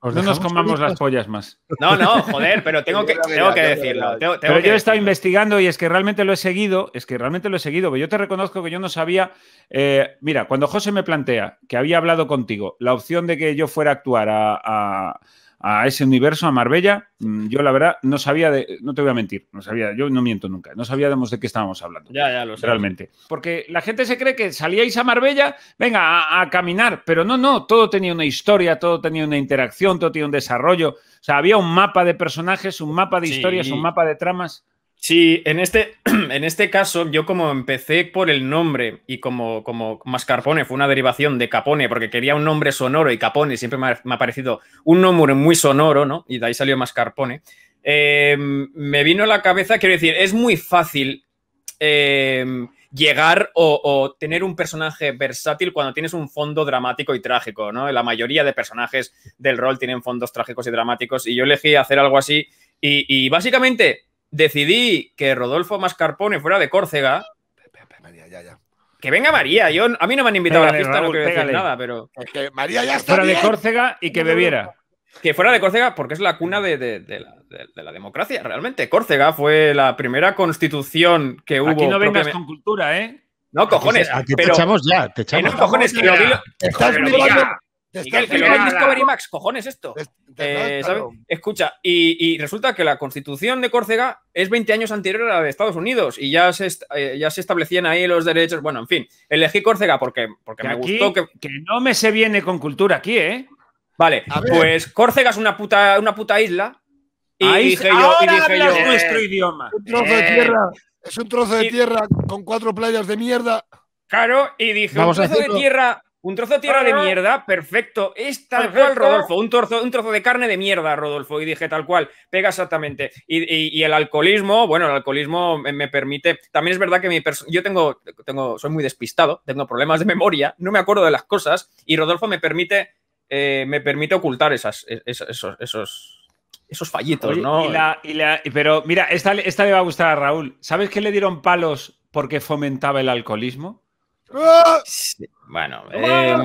Os no nos comamos las pollas más. No, no, joder, pero tengo que, tengo que decirlo. Tengo, tengo pero que yo he estado decirlo. investigando y es que realmente lo he seguido, es que realmente lo he seguido, pero yo te reconozco que yo no sabía... Eh, mira, cuando José me plantea que había hablado contigo la opción de que yo fuera a actuar a, a, a ese universo, a Marbella, yo la verdad no sabía, de, no te voy a mentir, no sabía, yo no miento nunca, no sabíamos de qué estábamos hablando. Ya, ya, lo sé. Realmente. Porque la gente se cree que salíais a Marbella, venga, a, a caminar, pero no, no, todo tenía una historia, todo tenía una interacción, todo tenía un desarrollo, o sea, había un mapa de personajes, un mapa de sí. historias, un mapa de tramas. Sí, en este, en este caso yo como empecé por el nombre y como, como Mascarpone fue una derivación de Capone porque quería un nombre sonoro y Capone siempre me ha, me ha parecido un nombre muy sonoro, ¿no? Y de ahí salió Mascarpone. Eh, me vino a la cabeza, quiero decir, es muy fácil eh, llegar o, o tener un personaje versátil cuando tienes un fondo dramático y trágico, ¿no? La mayoría de personajes del rol tienen fondos trágicos y dramáticos y yo elegí hacer algo así y, y básicamente... Decidí que Rodolfo Mascarpone fuera de Córcega. María, ya, ya. Que venga María. Yo, a mí no me han invitado pégale, a la fiesta, Raúl, no quiero decir pégale. nada, pero... Es que María ya está fuera bien. de Córcega y que bebiera. Que fuera de Córcega porque es la cuna de, de, de, la, de, de la democracia, realmente. Córcega fue la primera constitución que hubo... Aquí no vengas propiamente... con cultura, ¿eh? No, cojones. Aquí te echamos ya, te echamos. No, cojones, que lo vi. Estás mirando. Miguel, que lo ve en Discovery Max, cojones esto. Eh, ¿sabes? Escucha, y, y resulta que la Constitución de Córcega es veinte años anterior a la de Estados Unidos y ya se, eh, ya se establecían ahí los derechos. Bueno, en fin, elegí Córcega porque, porque me aquí, gustó. Que... que no me se viene con cultura aquí, ¿eh? Vale, pues Córcega es una puta, una puta isla y ahí, dije yo... Y dije yo eh, nuestro idioma. Un trozo eh, de tierra, es un trozo de y, tierra con cuatro playas de mierda. Claro, y dije, Vamos un trozo de tierra... Un trozo de tierra de mierda, perfecto. Es tal perfecto. cual, Rodolfo. Un trozo, un trozo de carne de mierda, Rodolfo. Y dije, tal cual. Pega exactamente. Y, y, y el alcoholismo, bueno, el alcoholismo me, me permite... También es verdad que mi yo tengo, tengo, soy muy despistado, tengo problemas de memoria, no me acuerdo de las cosas y Rodolfo me permite, eh, me permite ocultar esas, esos, esos, esos, esos fallitos, ¿no? Y la, y la, pero mira, esta, esta le va a gustar a Raúl. ¿Sabes qué le dieron palos porque fomentaba el alcoholismo? Sí. Bueno, eh...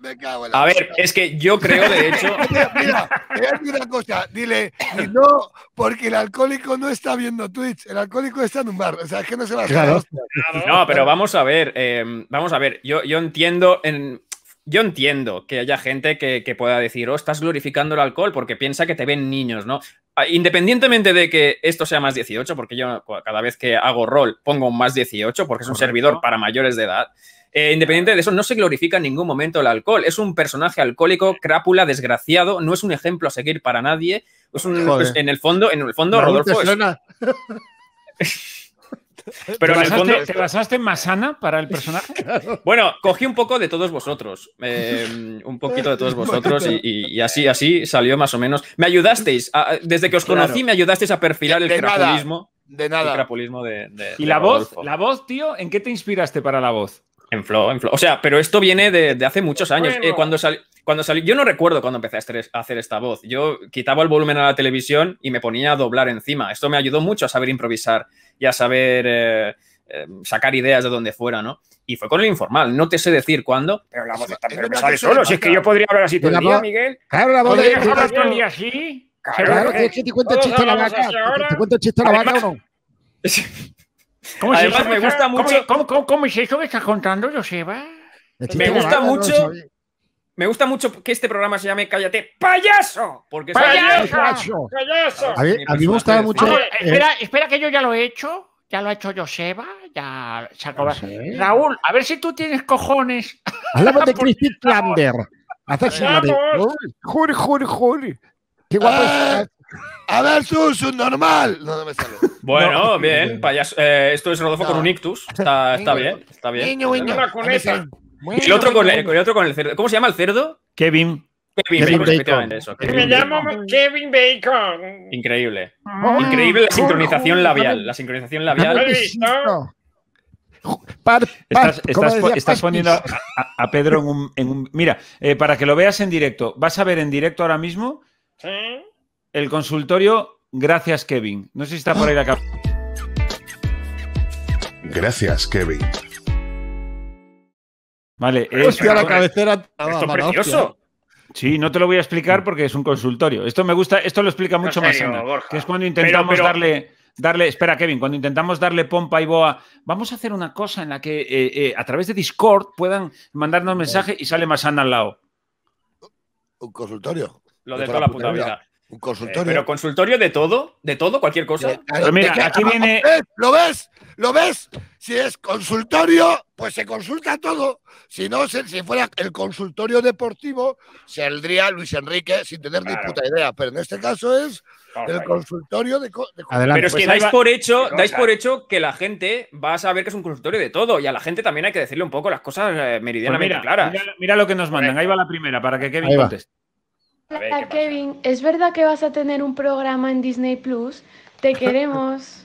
me cago en la a ver, cara. Es que yo creo, de hecho... Mira, mira, una cosa, dile, y no, porque el alcohólico no está viendo Twitch, el alcohólico está en un bar, o sea, es que no se va a hacer. Claro. No, pero vamos a ver, eh, vamos a ver, yo, yo entiendo... En... Yo entiendo que haya gente que, que pueda decir, oh, estás glorificando el alcohol porque piensa que te ven niños, ¿no? Independientemente de que esto sea más dieciocho, porque yo cada vez que hago rol pongo un más dieciocho porque es un Correcto. servidor para mayores de edad. Eh, independiente de eso, no se glorifica en ningún momento el alcohol. Es un personaje alcohólico, crápula, desgraciado, no es un ejemplo a seguir para nadie. Es un, es, en el fondo, en el fondo no, Rodolfo es... Pero ¿Te, en basaste, el fondo... ¿Te basaste en Massana para el personaje? Claro. Bueno, cogí un poco de todos vosotros. Eh, un poquito de todos vosotros y, y, y así, así salió más o menos. Me ayudasteis, a, desde que os conocí, claro. me ayudasteis a perfilar el de crapulismo. Nada, de nada. El crapulismo de, de, ¿Y de la Rodolfo. voz? ¿La voz, tío? ¿En qué te inspiraste para la voz? En flow, en flow. O sea, pero esto viene de, de hace muchos años. Bueno. Eh, cuando sal, cuando sal, yo no recuerdo cuando empecé a hacer esta voz. Yo quitaba el volumen a la televisión y me ponía a doblar encima. Esto me ayudó mucho a saber improvisar y a saber eh, eh, sacar ideas de donde fuera, ¿no? Y fue con el informal. No te sé decir cuándo, pero la voz está sale solo. Si es que yo podría hablar así todo el día, Miguel. Claro, la voz de... hablar todo el día así. Claro, que es que te cuento el chiste a la vaca. ¿Te cuento el chiste a la vaca o no? ¿Cómo Además, me gusta mucho. ¿Cómo, cómo, cómo es eso que estás contando, Joseba? Me gusta mucho. Me gusta mucho que este programa se llame Cállate Payaso. Porque ¡Payaso! ¡Payaso! ¡Payaso! A, ver, a mí me gustaba mucho. Ver, espera, eh... espera, que yo ya lo he hecho. Ya lo ha hecho Joseba. Ya se ha acabado. No sé. Raúl, a ver si tú tienes cojones. Hablamos de Christy Klander. Juri, juri, juri. Qué guapo es. A ver, tú, subnormal. No, no me sale. Bueno, no, bien, payaso. Eh, esto es Rodolfo no. con un ictus. Está, está bien, está bien. Niño, niño. Y el otro con el, el otro con el cerdo. ¿Cómo se llama el cerdo? Kevin. Kevin, Kevin Bacon, Bacon. Eso, Kevin Me Bacon. llamo Kevin Bacon. Increíble. Increíble la sincronización labial. La sincronización labial. ¿Lo has visto? Par, par, estás, estás, decía, estás poniendo a, a Pedro en un... En un mira, eh, para que lo veas en directo. Vas a ver en directo ahora mismo... ¿Sí? El consultorio, gracias Kevin. No sé si está por ahí la cámara. Gracias Kevin. Vale. Eh, hostia, la cabecera. Esto es precioso. Hostia. Sí, no te lo voy a explicar porque es un consultorio. Esto me gusta, esto lo explica mucho más. Que es cuando intentamos pero, pero... darle, darle. Espera Kevin, cuando intentamos darle pompa y boa, vamos a hacer una cosa en la que eh, eh, a través de Discord puedan mandarnos mensajes y sale Massana al lado. Un consultorio. Lo de, de toda la puta vida. vida. Un consultorio. Eh, pero consultorio de todo, de todo, cualquier cosa. Pero mira, aquí viene. ¿Lo ves? ¿Lo ves? Si es consultorio, pues se consulta todo. Si no, si fuera el consultorio deportivo, saldría Luis Enrique sin tener claro. ni puta idea. Pero en este caso es el consultorio de. de... Adelante. Pero es que dais por hecho, dais por hecho que la gente va a saber que es un consultorio de todo. Y a la gente también hay que decirle un poco las cosas eh, meridianamente pues mira, claras. Mira, mira lo que nos mandan. Ahí va la primera para que Kevin conteste. Hola Kevin, ¿es verdad que vas a tener un programa en Disney Plus? Te queremos.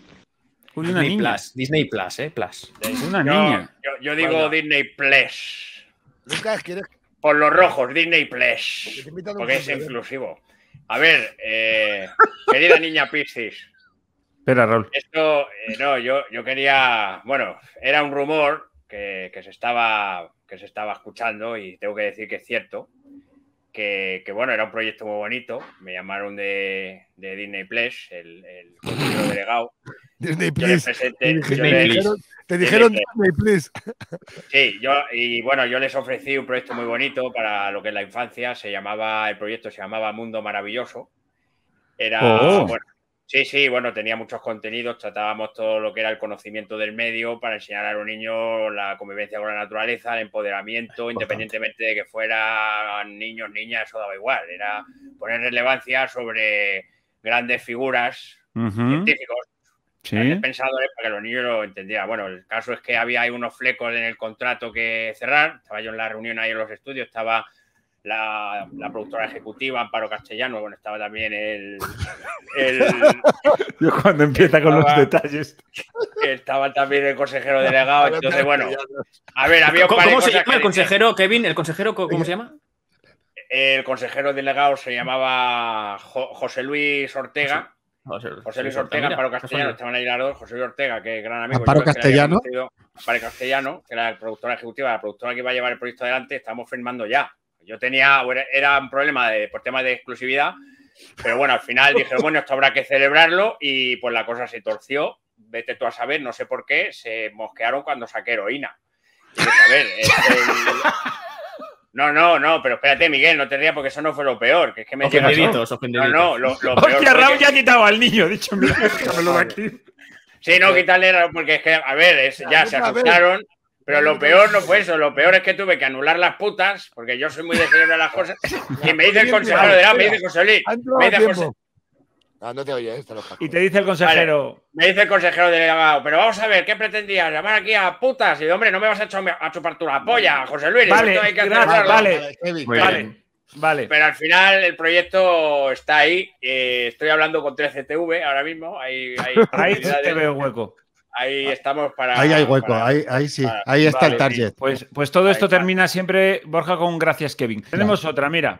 Disney Plus, Disney Plus, eh, Plus. Es una niña. Yo, yo, yo digo bueno. Disney Plus. Lucas, ¿quieres? Por los rojos, Disney Plus. Porque, porque es inclusivo. A ver, eh, querida niña Piscis. Espera, Raúl. Esto, eh, no, yo, yo quería. Bueno, era un rumor que, que, se estaba, que se estaba escuchando y tengo que decir que es cierto. Que, que bueno, era un proyecto muy bonito. Me llamaron de, de Disney Plus, el, el consejero delegado, Disney Plus. Te dijeron Disney Plus. Sí, yo, y bueno, yo les ofrecí un proyecto muy bonito para lo que es la infancia. Se llamaba, el proyecto se llamaba Mundo Maravilloso. Era, oh. bueno, sí, sí, bueno, tenía muchos contenidos, tratábamos todo lo que era el conocimiento del medio para enseñar a los niños la convivencia con la naturaleza, el empoderamiento, independientemente de que fueran niños, niñas, eso daba igual. Era poner relevancia sobre grandes figuras uh-huh. científicos. Sí. Pensado para que los niños lo entendieran. Bueno, el caso es que había unos flecos en el contrato que cerrar. Estaba yo en la reunión ahí en los estudios, estaba... La, la productora ejecutiva, Amparo Castellano, bueno, estaba también el... el Yo cuando empieza estaba, con los detalles. Estaba también el consejero delegado, entonces, bueno... A ver, había ¿Cómo, ¿cómo se llama el consejero, decía, Kevin? ¿El consejero cómo se llama? El consejero delegado se llamaba jo, José Luis Ortega. José, José, José Luis Ortega, Amparo Castellano, estaban ahí las dos. José Luis Ortega, que es gran amigo. Amparo Castellano. Amparo Castellano, que era el productora ejecutiva, la productora que iba a llevar el proyecto adelante, estamos firmando ya. Yo tenía, era un problema de, por temas de exclusividad, pero bueno, al final dije, bueno, esto habrá que celebrarlo y pues la cosa se torció, vete tú a saber, no sé por qué, se mosquearon cuando saqué heroína. Y dije, a ver, el... No, no, no, pero espérate, Miguel, no te rías porque eso no fue lo peor, que es que me ofendiditos, ofendiditos. No, no, lo, lo peor. Hostia, Raúl ya ha quitado al niño, dicho, mira, déjamelo de aquí. Sí, no, quitarle, porque es que, a ver, es, ya a ver, se asustaron. Pero lo peor no fue eso, lo peor es que tuve que anular las putas, porque yo soy muy de celebrar las cosas, y me dice el consejero de la, me dice José Luis, me dice José... No, no te oyes, te lo jacto. Y te dice el consejero... Vale, me dice el consejero delegado, pero vamos a ver, ¿qué pretendías? ¿Llamar aquí a putas? Y digo, hombre, no me vas a chupar, a chupar tu la polla, José Luis. Vale, hay que gracias, vale, vale, vale. Pero al final el proyecto está ahí, eh, estoy hablando con tres C T V ahora mismo, hay, hay ahí te veo hueco. Ahí estamos para... Ahí hay hueco, para, ahí, ahí sí, para, ahí está vale, el target. Pues, pues todo ahí esto está. Termina siempre, Borja, con gracias, Kevin. Tenemos claro. otra, mira.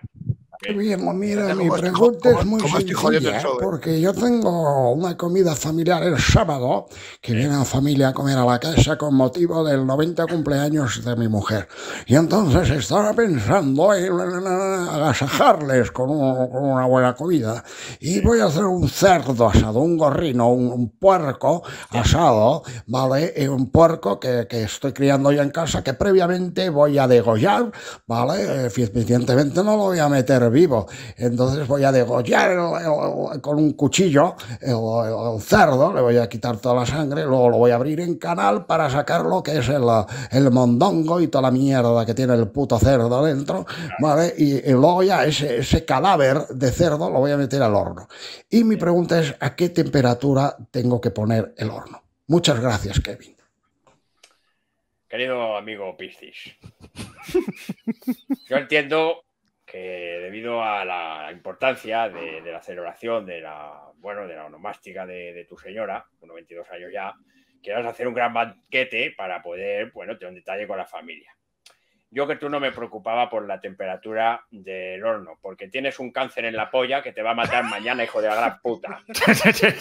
Qué bien, mira, mi pregunta es muy sencilla, porque yo tengo una comida familiar el sábado, que viene la familia a comer a la casa con motivo del noventa cumpleaños de mi mujer. Y entonces estaba pensando en agasajarles con, un, con una buena comida. Y voy a hacer un cerdo asado, un gorrino, un, un puerco asado, ¿vale? Y un puerco que, que estoy criando yo en casa, que previamente voy a degollar, ¿vale? Eficientemente no lo voy a meter vivo. Entonces voy a degollar el, el, el, con un cuchillo el, el, el cerdo, le voy a quitar toda la sangre, luego lo voy a abrir en canal para sacar lo que es el, el mondongo y toda la mierda que tiene el puto cerdo dentro, ¿vale? Y, y luego ya ese, ese cadáver de cerdo lo voy a meter al horno. Y mi pregunta es, ¿a qué temperatura tengo que poner el horno? Muchas gracias, Kevin. Querido amigo Piscis, yo entiendo que debido a la importancia de, de la celebración de la, bueno, de la onomástica de, de tu señora, con veintidós años ya, quieras hacer un gran banquete para poder, bueno, tener un detalle con la familia. Yo que tú no me preocupaba por la temperatura del horno, porque tienes un cáncer en la polla que te va a matar mañana, hijo de la gran puta.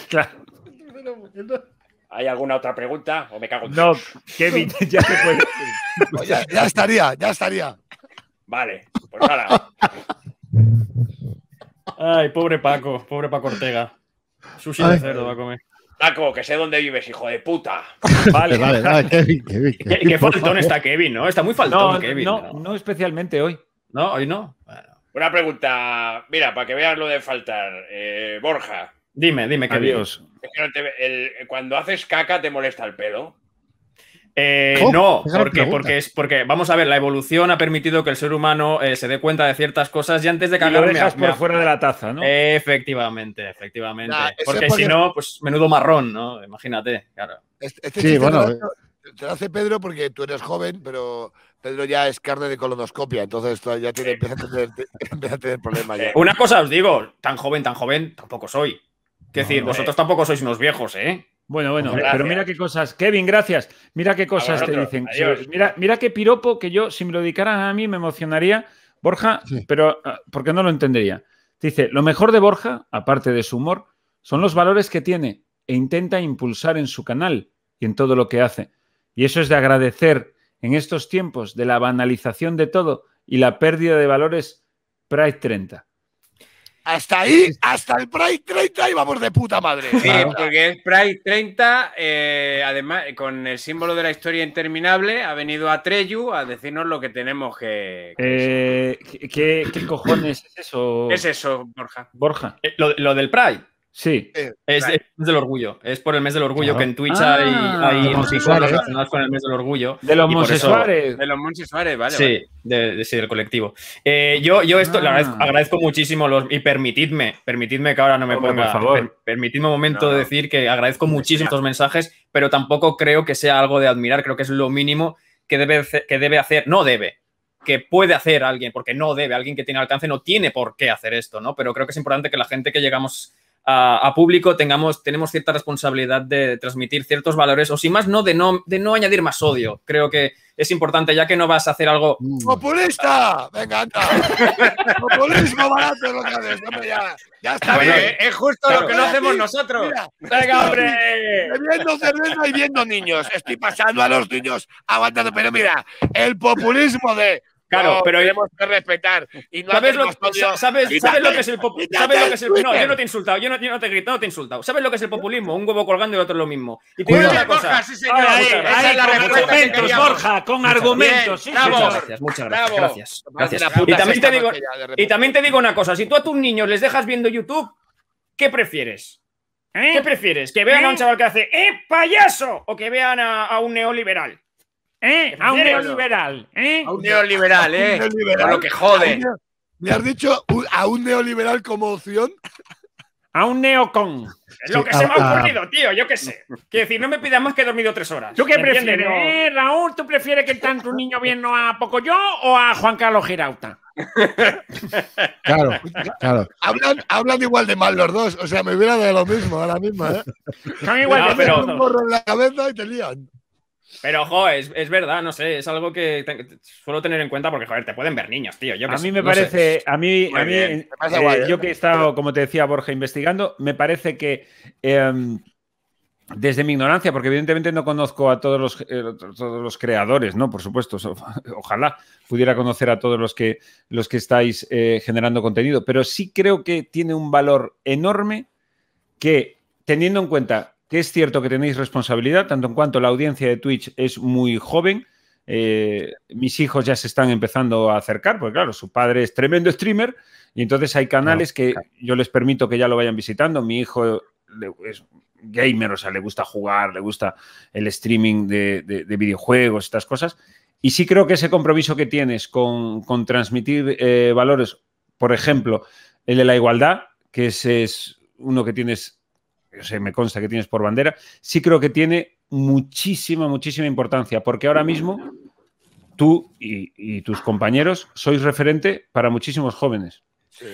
Claro. ¿Hay alguna otra pregunta? ¿O me cago en no, Kevin, ya te puedes... ya, ya estaría, ya estaría. Vale, pues nada. Ay, pobre Paco, pobre Paco Ortega. Sushi de cerdo va a comer. Paco, que sé dónde vives, hijo de puta. Vale, vale, vale, Kevin, Kevin. Kevin, ¿Qué, qué faltón favor. está Kevin, ¿no? Está muy faltón, no, Kevin. No, no, no especialmente hoy. No, hoy no. Bueno. Una pregunta, mira, para que veas lo de faltar. Eh, Borja. Dime, dime, Kevin. Adiós. Es que no te, el, cuando haces caca, ¿te molesta el pelo? Eh, oh, no, porque, porque, es, porque vamos a ver, la evolución ha permitido que el ser humano eh, se dé cuenta de ciertas cosas y antes de cagar lo dejas por fuera de la taza, ¿no? Efectivamente, efectivamente. Nah, porque si no, pues menudo marrón, ¿no? Imagínate, claro. Este, este sí, bueno. Te lo, te lo hace Pedro porque tú eres joven, pero Pedro ya es carne de colonoscopia, entonces ya tiene, empieza a tener, empieza a tener problemas. Ya. Una cosa os digo, tan joven, tan joven, tampoco soy. Quiero decir, no, vosotros eh. tampoco sois unos viejos, ¿eh? Bueno, bueno, gracias. Pero mira qué cosas, Kevin, gracias, mira qué cosas te dicen, adiós. Mira, mira qué piropo que yo, si me lo dedicaran a mí me emocionaría, Borja, sí. Pero porque no lo entendería. Dice, lo mejor de Borja, aparte de su humor, son los valores que tiene e intenta impulsar en su canal y en todo lo que hace. Y eso es de agradecer en estos tiempos de la banalización de todo y la pérdida de valores Pride treinta. Hasta ahí, hasta el Pride treinta y vamos de puta madre. Sí, claro. Porque es Pride treinta, eh, además con el símbolo de la historia interminable, ha venido a Treyu a decirnos lo que tenemos que... que eh, ¿qué, ¿Qué cojones es eso? ¿Qué es eso, Borja? Borja. Eh, lo, lo del Pride. Sí. Es, es el mes del orgullo. Es por el mes del orgullo, claro. Que en Twitch ah, hay, hay homosexuales relacionados con el mes del orgullo. De los homosexuales. De los homosexuales, vale. Sí, vale. De, de, sí, del colectivo. Eh, yo, yo esto ah. le agradezco, agradezco muchísimo los, y permitidme, permitidme que ahora no me Hombre, ponga. Por favor. Per, permitidme un momento no. de decir que agradezco muchísimo estos mensajes, pero tampoco creo que sea algo de admirar. Creo que es lo mínimo que debe, que debe hacer. No debe. Que puede hacer alguien, porque no debe. Alguien que tiene alcance no tiene por qué hacer esto, ¿no? Pero creo que es importante que la gente que llegamos a, a público tengamos, tenemos cierta responsabilidad de transmitir ciertos valores, o si más no de, no, de no añadir más odio. Creo que es importante, ya que no vas a hacer algo... ¡Populista! ¡Me encanta! ¡Populismo barato es lo que haces! Hombre, ya, ya está bueno, bien. Es justo claro, lo que no hacemos sí, nosotros. Mira, ¡venga, hombre! Bebiendo cerveza y viendo niños. Estoy pasando a los niños aguantando. Pero mira, el populismo de... Claro, no, pero tenemos que respetar. Y no ¿Sabes, lo, ¿sabes, ¿sabes, ¿sabes lo que es el populismo? ¿Sabes lo que es el No, yo no te he insultado, yo no, yo no te he gritado, no te he insultado. ¿Sabes lo que es el populismo? Un huevo colgando y el otro lo mismo. Y te digo una cosa. Sí, señor. Ay, ay, ay, es la con argumentos, que Borja, con argumentos. Bien, sí, muchas gracias, muchas gracias. gracias, gracias. Y, también te digo, y también te digo una cosa. Si tú a tus niños les dejas viendo YouTube, ¿qué prefieres? ¿Eh? ¿Qué prefieres? ¿Que vean ¿Eh? a un chaval que hace ¡eh, payaso! ¿O que vean a, a un neoliberal? ¿Eh? A un neoliberal, ¿eh? A un neoliberal, ¿eh? A un neoliberal. A lo que jode. ¿Me has dicho a un neoliberal como opción? A un neocon. Es lo que sí, se a, me ha ocurrido, a... tío, yo qué sé. Quiero decir, no me pidas más que he dormido tres horas. ¿Tú qué prefieres, no? ¿Eh, Raúl? ¿Tú prefieres que tanto un niño viendo a Pocoyo o a Juan Carlos Girauta? Claro, claro. Hablan, hablan igual de mal los dos. O sea, me hubiera dado lo mismo a la misma, ¿eh? Son igual no, de pero... un morro en la cabeza y te lían. Pero, jo, es, es verdad, no sé, es algo que te, te, suelo tener en cuenta porque, joder, te pueden ver niños, tío. Yo que a mí me no parece, sé. a mí, a mí eh, guay, yo que he estado, como te decía Borja, investigando, me parece que eh, desde mi ignorancia, porque evidentemente no conozco a todos los, eh, todos los creadores, ¿no? Por supuesto, so, ojalá pudiera conocer a todos los que, los que estáis eh, generando contenido, pero sí creo que tiene un valor enorme que, teniendo en cuenta... que es cierto que tenéis responsabilidad, tanto en cuanto la audiencia de Twitch es muy joven. Eh, mis hijos ya se están empezando a acercar, porque claro, su padre es tremendo streamer y entonces hay canales no, que claro. yo les permito que ya lo vayan visitando. Mi hijo es gamer, o sea, le gusta jugar, le gusta el streaming de, de, de videojuegos, estas cosas. Y sí creo que ese compromiso que tienes con, con transmitir eh, valores, por ejemplo, el de la igualdad, que ese es uno que tienes... O sea, me consta que tienes por bandera, sí creo que tiene muchísima, muchísima importancia, porque ahora mismo tú y, y tus compañeros sois referente para muchísimos jóvenes. Sí.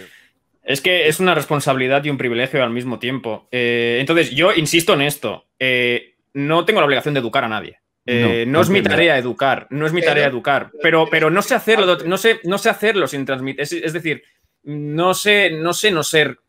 Es que es una responsabilidad y un privilegio al mismo tiempo. Eh, entonces, yo insisto en esto, eh, no tengo la obligación de educar a nadie. Eh, no, no es mi tarea educar, no es mi tarea educar, pero, pero no sé hacerlo, no sé, no sé hacerlo sin transmitir, es, es decir, no sé, no sé no ser...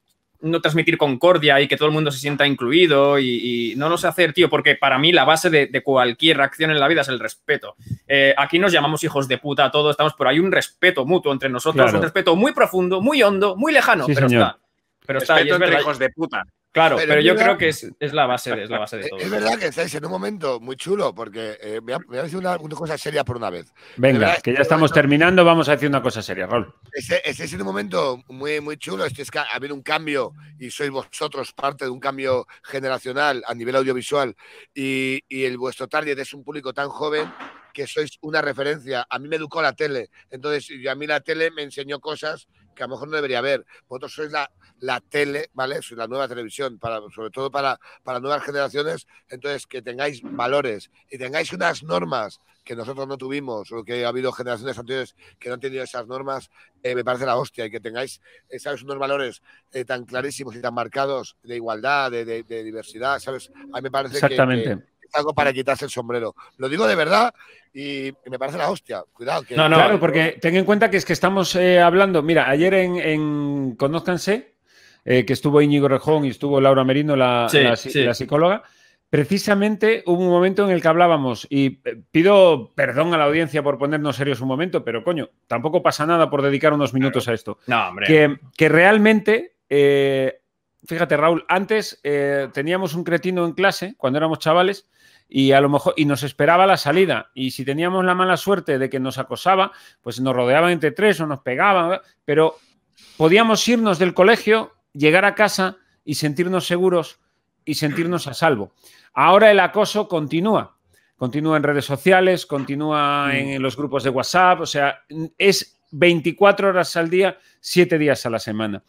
no transmitir concordia y que todo el mundo se sienta incluido y, y no lo sé hacer, tío, porque para mí la base de, de cualquier acción en la vida es el respeto. Eh, aquí nos llamamos hijos de puta a todos, estamos, pero hay un respeto mutuo entre nosotros, claro. Un respeto muy profundo, muy hondo, muy lejano, sí, pero señor. está. Pero respeto está, y es entre verdad. hijos de puta. Claro, pero, pero yo mira, creo que es, es, la base de, es la base de todo. Es verdad que estáis en un momento muy chulo, porque eh, me voy a decir una, una cosa seria por una vez. Venga, verdad, que ya estamos bueno, terminando, vamos a decir una cosa seria, Raúl. Estáis en un momento muy, muy chulo, es que ha habido un cambio y sois vosotros parte de un cambio generacional a nivel audiovisual y, y el vuestro target es un público tan joven que sois una referencia. A mí me educó la tele, entonces yo, a mí la tele me enseñó cosas que a lo mejor no debería haber. Vosotros sois la, la tele, ¿vale? Sois la nueva televisión, para, sobre todo para, para nuevas generaciones. Entonces, que tengáis valores y tengáis unas normas que nosotros no tuvimos, o que ha habido generaciones anteriores que no han tenido esas normas, eh, me parece la hostia. Y que tengáis ¿sabes? unos valores eh, tan clarísimos y tan marcados de igualdad, de, de, de diversidad, ¿sabes? A mí me parece Exactamente. que... que algo para quitarse el sombrero. Lo digo de verdad y me parece la hostia. Cuidado. Que... No, no, claro, porque ten en cuenta que es que estamos eh, hablando... Mira, ayer en, en Conózcanse, eh, que estuvo Íñigo Rejón y estuvo Laura Merino, la, sí, la, sí. la psicóloga, precisamente hubo un momento en el que hablábamos, y pido perdón a la audiencia por ponernos serios un momento, pero coño, tampoco pasa nada por dedicar unos minutos a esto. No, hombre. Que, que realmente Eh, fíjate, Raúl, antes eh, teníamos un cretino en clase cuando éramos chavales y a lo mejor y nos esperaba la salida, y si teníamos la mala suerte de que nos acosaba, pues nos rodeaban entre tres o nos pegaban, pero podíamos irnos del colegio, llegar a casa y sentirnos seguros y sentirnos a salvo. Ahora el acoso continúa, continúa en redes sociales, continúa en los grupos de WhatsApp, o sea, es veinticuatro horas al día, siete días a la semana.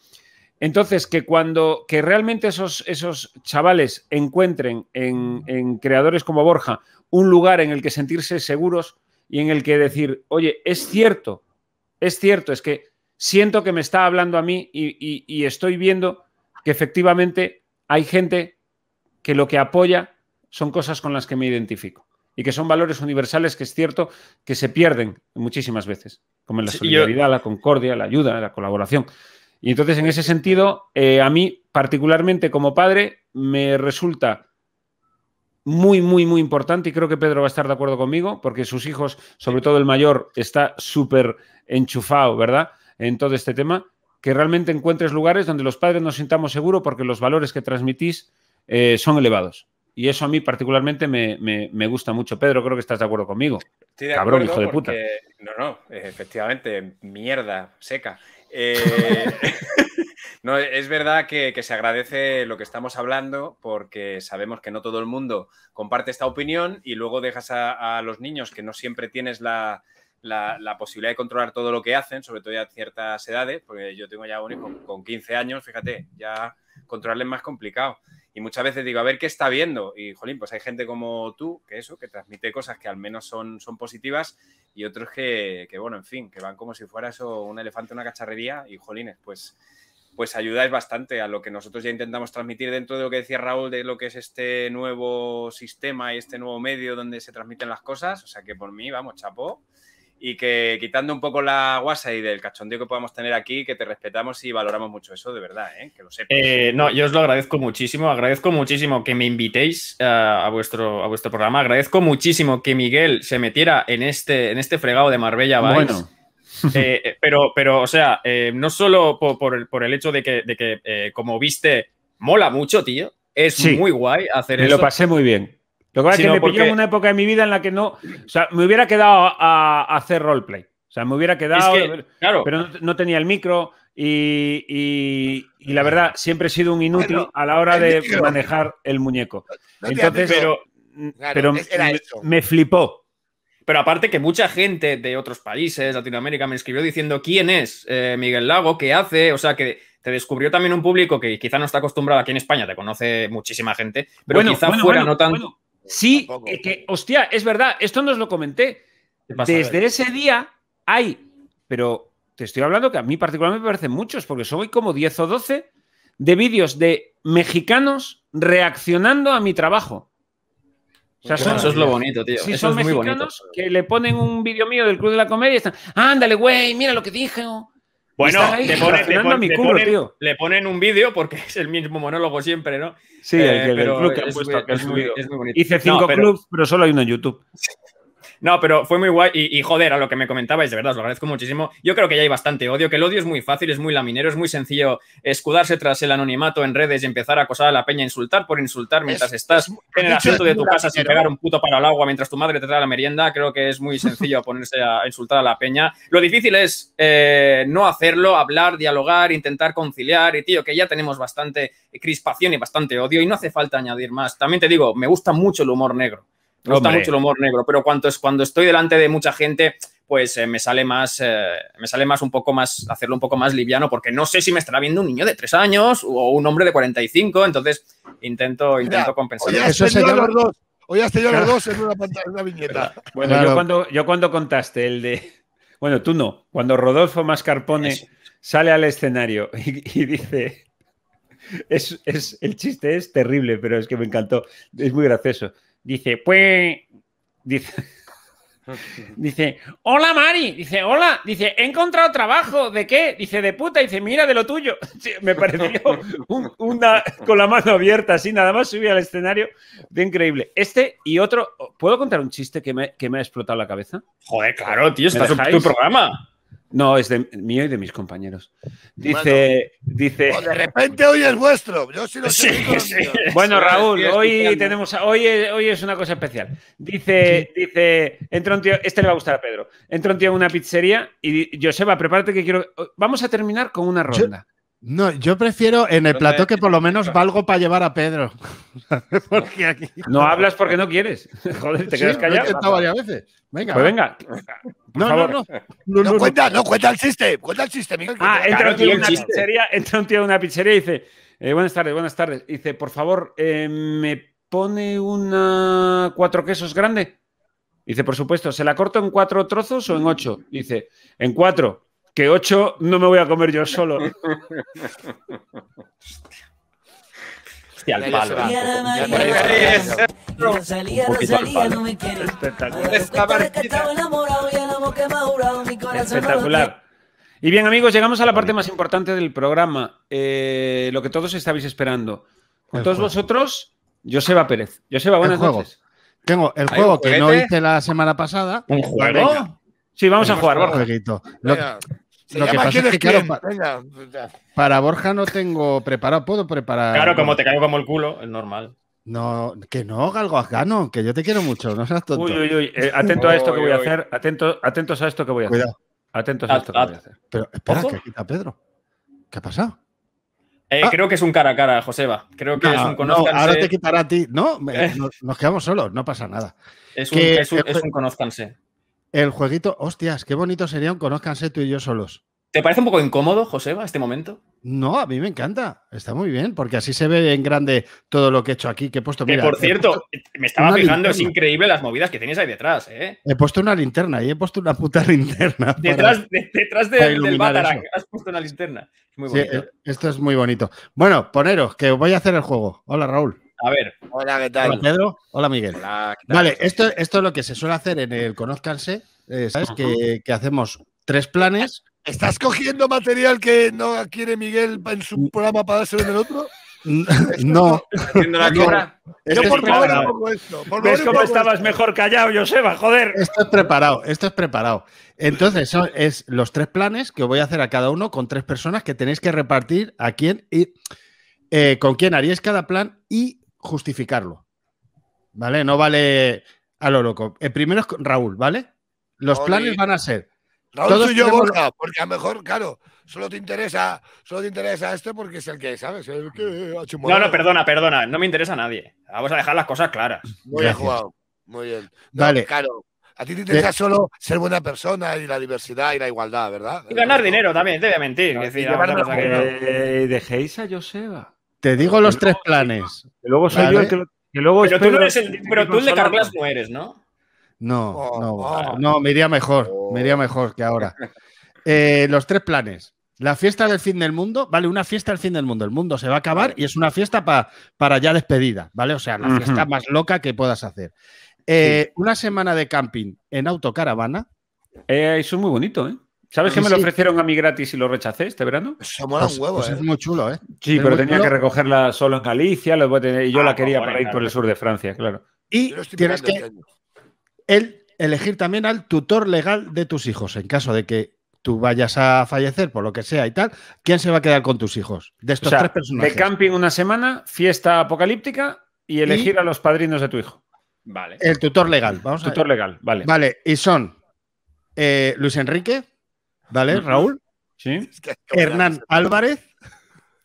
Entonces, que cuando que realmente esos, esos chavales encuentren en, en creadores como Borja un lugar en el que sentirse seguros y en el que decir, oye, es cierto, es cierto, es que siento que me está hablando a mí y, y, y estoy viendo que efectivamente hay gente que lo que apoya son cosas con las que me identifico y que son valores universales que es cierto que se pierden muchísimas veces, como en la solidaridad, sí, yo... la concordia, la ayuda, la colaboración. Y entonces, en ese sentido, eh, a mí, particularmente como padre, me resulta muy, muy, muy importante, y creo que Pedro va a estar de acuerdo conmigo, porque sus hijos, sobre todo el mayor, está súper enchufado, ¿verdad?, en todo este tema, que realmente encuentres lugares donde los padres nos sintamos seguros porque los valores que transmitís eh, son elevados. Y eso a mí particularmente me, me, me gusta mucho. Pedro, creo que estás de acuerdo conmigo. Estoy de Cabrón, acuerdo hijo porque... de puta. No, no, efectivamente, mierda seca. Eh... no, es verdad que, que se agradece lo que estamos hablando porque sabemos que no todo el mundo comparte esta opinión y luego dejas a, a los niños que no siempre tienes la... La, la posibilidad de controlar todo lo que hacen, sobre todo ya a ciertas edades, porque yo tengo ya un hijo con, con quince años, fíjate, ya controlarle es más complicado. Y muchas veces digo, a ver qué está viendo. Y, jolín, pues hay gente como tú, que eso, que transmite cosas que al menos son, son positivas y otros que, que, bueno, en fin, que van como si fuera eso un elefante en una cacharrería y, jolines, pues, pues ayudáis bastante a lo que nosotros ya intentamos transmitir dentro de lo que decía Raúl, de lo que es este nuevo sistema y este nuevo medio donde se transmiten las cosas. O sea que por mí, vamos, chapó. Y que quitando un poco la guasa y del cachondeo que podamos tener aquí, que te respetamos y valoramos mucho eso, de verdad, ¿eh? Que lo sepas. Eh, no, yo os lo agradezco muchísimo. Agradezco muchísimo que me invitéis uh, a, vuestro, a vuestro programa. Agradezco muchísimo que Miguel se metiera en este, en este fregado de Marbella Vice. Bueno. Eh, pero, pero, o sea, eh, no solo por, por, el, por el hecho de que, de que eh, como viste, mola mucho, tío. Es sí, muy guay hacer me eso. Me lo pasé muy bien. Lo que pasa es que me porque... pilló en una época de mi vida en la que no... O sea, me hubiera quedado a, a hacer roleplay. O sea, me hubiera quedado... Es que, claro. Pero no, no tenía el micro y, y, y la verdad, siempre he sido un inútil bueno, a la hora de micro. manejar el muñeco. No, no Entonces, pero, claro, pero me, me flipó. Pero aparte que mucha gente de otros países, Latinoamérica, me escribió diciendo quién es eh, Miguel Lago, qué hace, o sea, que... Te descubrió también un público que quizá no está acostumbrado aquí en España, te conoce muchísima gente, pero bueno, quizá bueno, fuera bueno, no tan... Bueno. Sí, eh, que, hostia, es verdad, esto no os lo comenté. Desde ese día hay, pero te estoy hablando que a mí particularmente me parecen muchos, porque soy como diez o doce de vídeos de mexicanos reaccionando a mi trabajo. O sea, son, eso es lo bonito, tío. Sí, eso son es mexicanos muy bonito. Que le ponen un vídeo mío del Club de la Comedia y están, ándale, güey, mira lo que dije, oh. Bueno, ahí, le, pone, le, pon, culo, le, ponen, le ponen un vídeo porque es el mismo monólogo siempre, ¿no? Sí, eh, el, el pero club que han puesto, que es muy, es muy bonito. Hice cinco no, pero, clubs, pero solo hay uno en YouTube. No, pero fue muy guay y, y joder, a lo que me comentabais, de verdad, os lo agradezco muchísimo. Yo creo que ya hay bastante odio, que el odio es muy fácil, es muy laminero, es muy sencillo escudarse tras el anonimato en redes y empezar a acosar a la peña, insultar por insultar mientras es, estás es, en el asiento de tu casa sin pegar un puto palo al agua mientras tu madre te trae la merienda. Creo que es muy sencillo ponerse a insultar a la peña. Lo difícil es eh, no hacerlo, hablar, dialogar, intentar conciliar y, tío, que ya tenemos bastante crispación y bastante odio y no hace falta añadir más. También te digo, me gusta mucho el humor negro. Me gusta Hombre. mucho el humor negro, pero cuando, cuando estoy delante de mucha gente, pues eh, me sale más, eh, me sale más un poco más, hacerlo un poco más liviano, porque no sé si me estará viendo un niño de tres años o un hombre de cuarenta y cinco, entonces intento, intento compensar. Oye, has tenido los dos, hoy has tenido los dos en una, pantalla, una viñeta. Bueno, claro. yo, cuando, yo cuando contaste el de... Bueno, tú no. Cuando Rodolfo Mascarpone Eso. sale al escenario y, y dice... Es, es, el chiste es terrible, pero es que me encantó. Es muy gracioso. Dice, pues, dice, dice, hola Mari, dice, hola, dice, he encontrado trabajo, ¿de qué? Dice, de puta, dice, mira, de lo tuyo. Sí, me pareció un, una con la mano abierta, así, nada más subí al escenario, de increíble. Este y otro, ¿puedo contar un chiste que me, que me ha explotado la cabeza? Joder, claro, tío, está en tu programa. No, es de mío y de mis compañeros. Dice, bueno, dice. O de repente hoy es vuestro. Yo sí lo sé. Sí, sí. Bueno, Raúl, hoy tenemos, hoy es, hoy es una cosa especial. Dice, sí. dice, entra un tío. Este le va a gustar a Pedro. Entra un tío a una pizzería y Joseba, prepárate que quiero. Vamos a terminar con una ronda. Yo... No, yo prefiero en el plató que por lo menos valgo para llevar a Pedro. Porque aquí... No hablas porque no quieres. Joder, te sí, quedas callado. Lo he intentado varias veces. Venga. Pues venga. No, no, no, no. No cuenta, no cuenta el chiste. Cuenta el chiste, Miguel. Ah, entra un tío en una pizzería, entra un tío en una pizzería y dice, eh, buenas tardes, buenas tardes. Y dice, por favor, eh, ¿me pone una cuatro quesos grande? Y dice, por supuesto, ¿se la corto en cuatro trozos o en ocho? Y dice, en cuatro. Que ocho no me voy a comer yo solo. Hostia, al palo. Rosalía, Rosalía, no me quiere. Espectacular. Y bien, amigos, llegamos a la parte más importante del programa. Eh, lo que todos estabais esperando. Con todos vosotros, Joseba Pérez. Joseba, buenas noches. Tengo el juego que no hice la semana pasada. ¿Un juego? Sí, vamos a jugar, Borja. Lo, lo que pasa es que, claro, para, para Borja no tengo preparado. ¿Puedo preparar? Claro, como te caigo como el culo, es normal. No, que no, Galgoazgano, que yo te quiero mucho, no seas tonto. Uy, uy, uy, eh, atento a esto que voy a hacer, atento, atentos a esto que voy a hacer. Cuidado. Atentos a esto que voy a hacer. Pero espera, ¿Ojo? Que quita Pedro. ¿Qué ha pasado? Eh, ah. Creo que es un cara a cara, Joseba. Creo que no, es un conozcanse. No, ahora te quitará a ti. No, me, nos, nos quedamos solos, no pasa nada. Es un, que, es un, es un conozcanse. El jueguito, hostias, qué bonito sería un conózcanse tú y yo solos. ¿Te parece un poco incómodo, Joseba, este momento? No, a mí me encanta. Está muy bien, porque así se ve en grande todo lo que he hecho aquí, que he puesto... Mira, que por cierto, me estaba fijando, linterna. Es increíble las movidas que tenéis ahí detrás, ¿eh? He puesto una linterna y he puesto una puta linterna. Detrás, para, de, detrás de, del Batarang has puesto una linterna. Muy bonito. Sí, esto es muy bonito. Bueno, poneros, que os voy a hacer el juego. Hola, Raúl. A ver. Hola, ¿qué tal? Hola, Pedro. Hola, Miguel. Hola, ¿qué tal? Vale, esto, esto es lo que se suele hacer en el Conózcanse, eh, ¿sabes? Que, que hacemos tres planes. ¿Estás cogiendo material que no quiere Miguel en su programa para dárselo en el otro? No. La no. Yo por favor no pongo esto. Por ¿Ves cómo estabas esto? Mejor callado, Joseba? Joder. Esto es preparado, esto es preparado. Entonces, son, es los tres planes que voy a hacer a cada uno con tres personas que tenéis que repartir a quién y eh, con quién haríais cada plan y justificarlo, ¿vale? No vale a lo loco. El primero es Raúl, ¿vale? Los Oye. planes van a ser... Raúl todos soy yo, tenemos... Borja, porque a lo mejor, claro, solo te interesa solo te interesa este porque es el que, ¿sabes? El que ha hecho no, no, perdona, perdona, no me interesa a nadie. Vamos a dejar las cosas claras. Muy Gracias. bien jugado, muy bien. No, vale. Claro, a ti te interesa de... solo ser buena persona y la diversidad y la igualdad, ¿verdad? Y ganar dinero también, te voy a mentir. No, decir, a que... eh, dejéis a Joseba. Te digo los tres planes. Que luego soy ¿vale? yo que, lo, que luego Pero tú, no eres el, pero tú el de Carglass no eres, ¿no? No, oh, no, oh. no, me iría mejor, oh. me iría mejor que ahora. Eh, los tres planes. La fiesta del fin del mundo, vale, una fiesta del fin del mundo. El mundo se va a acabar y es una fiesta pa, para ya despedida, ¿vale? O sea, la uh-huh. fiesta más loca que puedas hacer. Eh, sí. Una semana de camping en autocaravana. Eh, eso es muy bonito, ¿eh? ¿Sabes sí, que me lo ofrecieron sí. a mí gratis y lo rechacé este verano? Eso mola pues, un huevo, pues eh. Es muy chulo, ¿eh? Sí, es pero tenía chulo. que recogerla solo en Galicia, lo voy a tener, y yo ah, la quería para ir claro. por el sur de Francia, claro. Y tienes que el, elegir también al tutor legal de tus hijos, en caso de que tú vayas a fallecer, por lo que sea y tal, ¿quién se va a quedar con tus hijos? De estos o sea, tres personajes. De camping una semana, fiesta apocalíptica y elegir y... a los padrinos de tu hijo. Vale. El tutor legal, vamos a ver. Tutor legal, vale. Vale, y son eh, Luis Enrique... ¿Vale, Raúl? Sí. Es que Hernán Álvarez.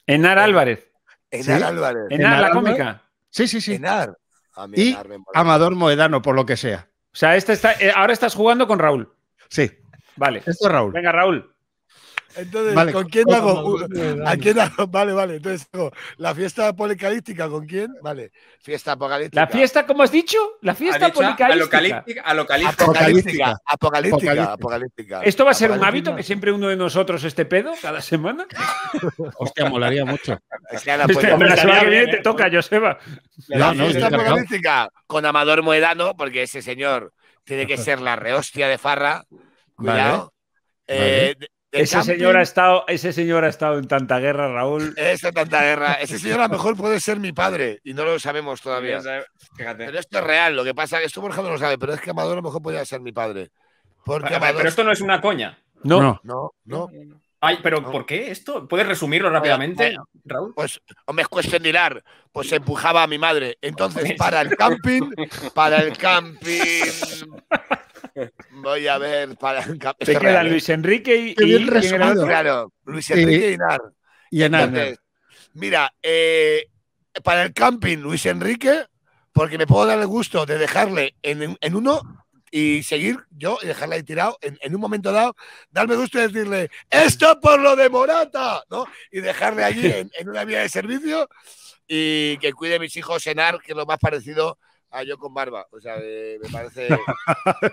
Enar Álvarez. Enar ¿Sí? Álvarez. Enar, Enar la cómica. Álvarez. Sí, sí, sí. Enar. A mí, y Enar me Amador Moedano, por lo que sea. O sea, este está, eh, ahora estás jugando con Raúl. Sí. Vale. Esto es Raúl. Venga, Raúl. Entonces, vale. ¿con quién hago? ¿A quién hago? Vale, vale. Entonces, la fiesta apocalíptica, ¿con quién? Vale. Fiesta apocalíptica. ¿La fiesta, cómo has dicho? La fiesta apocalíptica. Apocalíptica. Apocalíptica. Apocalíptica. ¿Esto va a ser un hábito que siempre uno de nosotros este pedo cada semana? Hostia, molaría mucho. Es que a la semana que viene te toca, Joseba. La fiesta apocalíptica con Amador Moedano, porque ese señor tiene que ser la rehostia de farra. Cuidado. Eh... Ese señor, ha estado, ese señor ha estado en tanta guerra, Raúl. Esa tanta guerra. Ese señor a lo mejor puede ser mi padre y no lo sabemos todavía. Fíjate. Pero esto es real. Lo que pasa es que esto Borja no lo sabe, pero es que Amador a lo mejor podría ser mi padre. Porque Amador... Pero esto no es una coña. No, no, no. no. Ay, pero no. ¿por qué esto? ¿Puedes resumirlo rápidamente, bueno, Raúl? Pues, hombre, es cuestión de hilar. Pues empujaba a mi madre. Entonces, para el camping, para el camping... Voy a ver, para el camping... Te queda Luis Enrique y... Qué bien resumido. Claro, Luis Enrique y, y Enar. Mira, eh, para el camping, Luis Enrique, porque me puedo dar el gusto de dejarle en, en uno... y seguir yo y dejarla ahí tirado en, en un momento dado, darme gusto y decirle ¡esto por lo de Morata! ¿No? Y dejarle allí en, en una vía de servicio y que cuide a mis hijos cenar, que es lo más parecido a yo con barba. O sea, eh, me parece...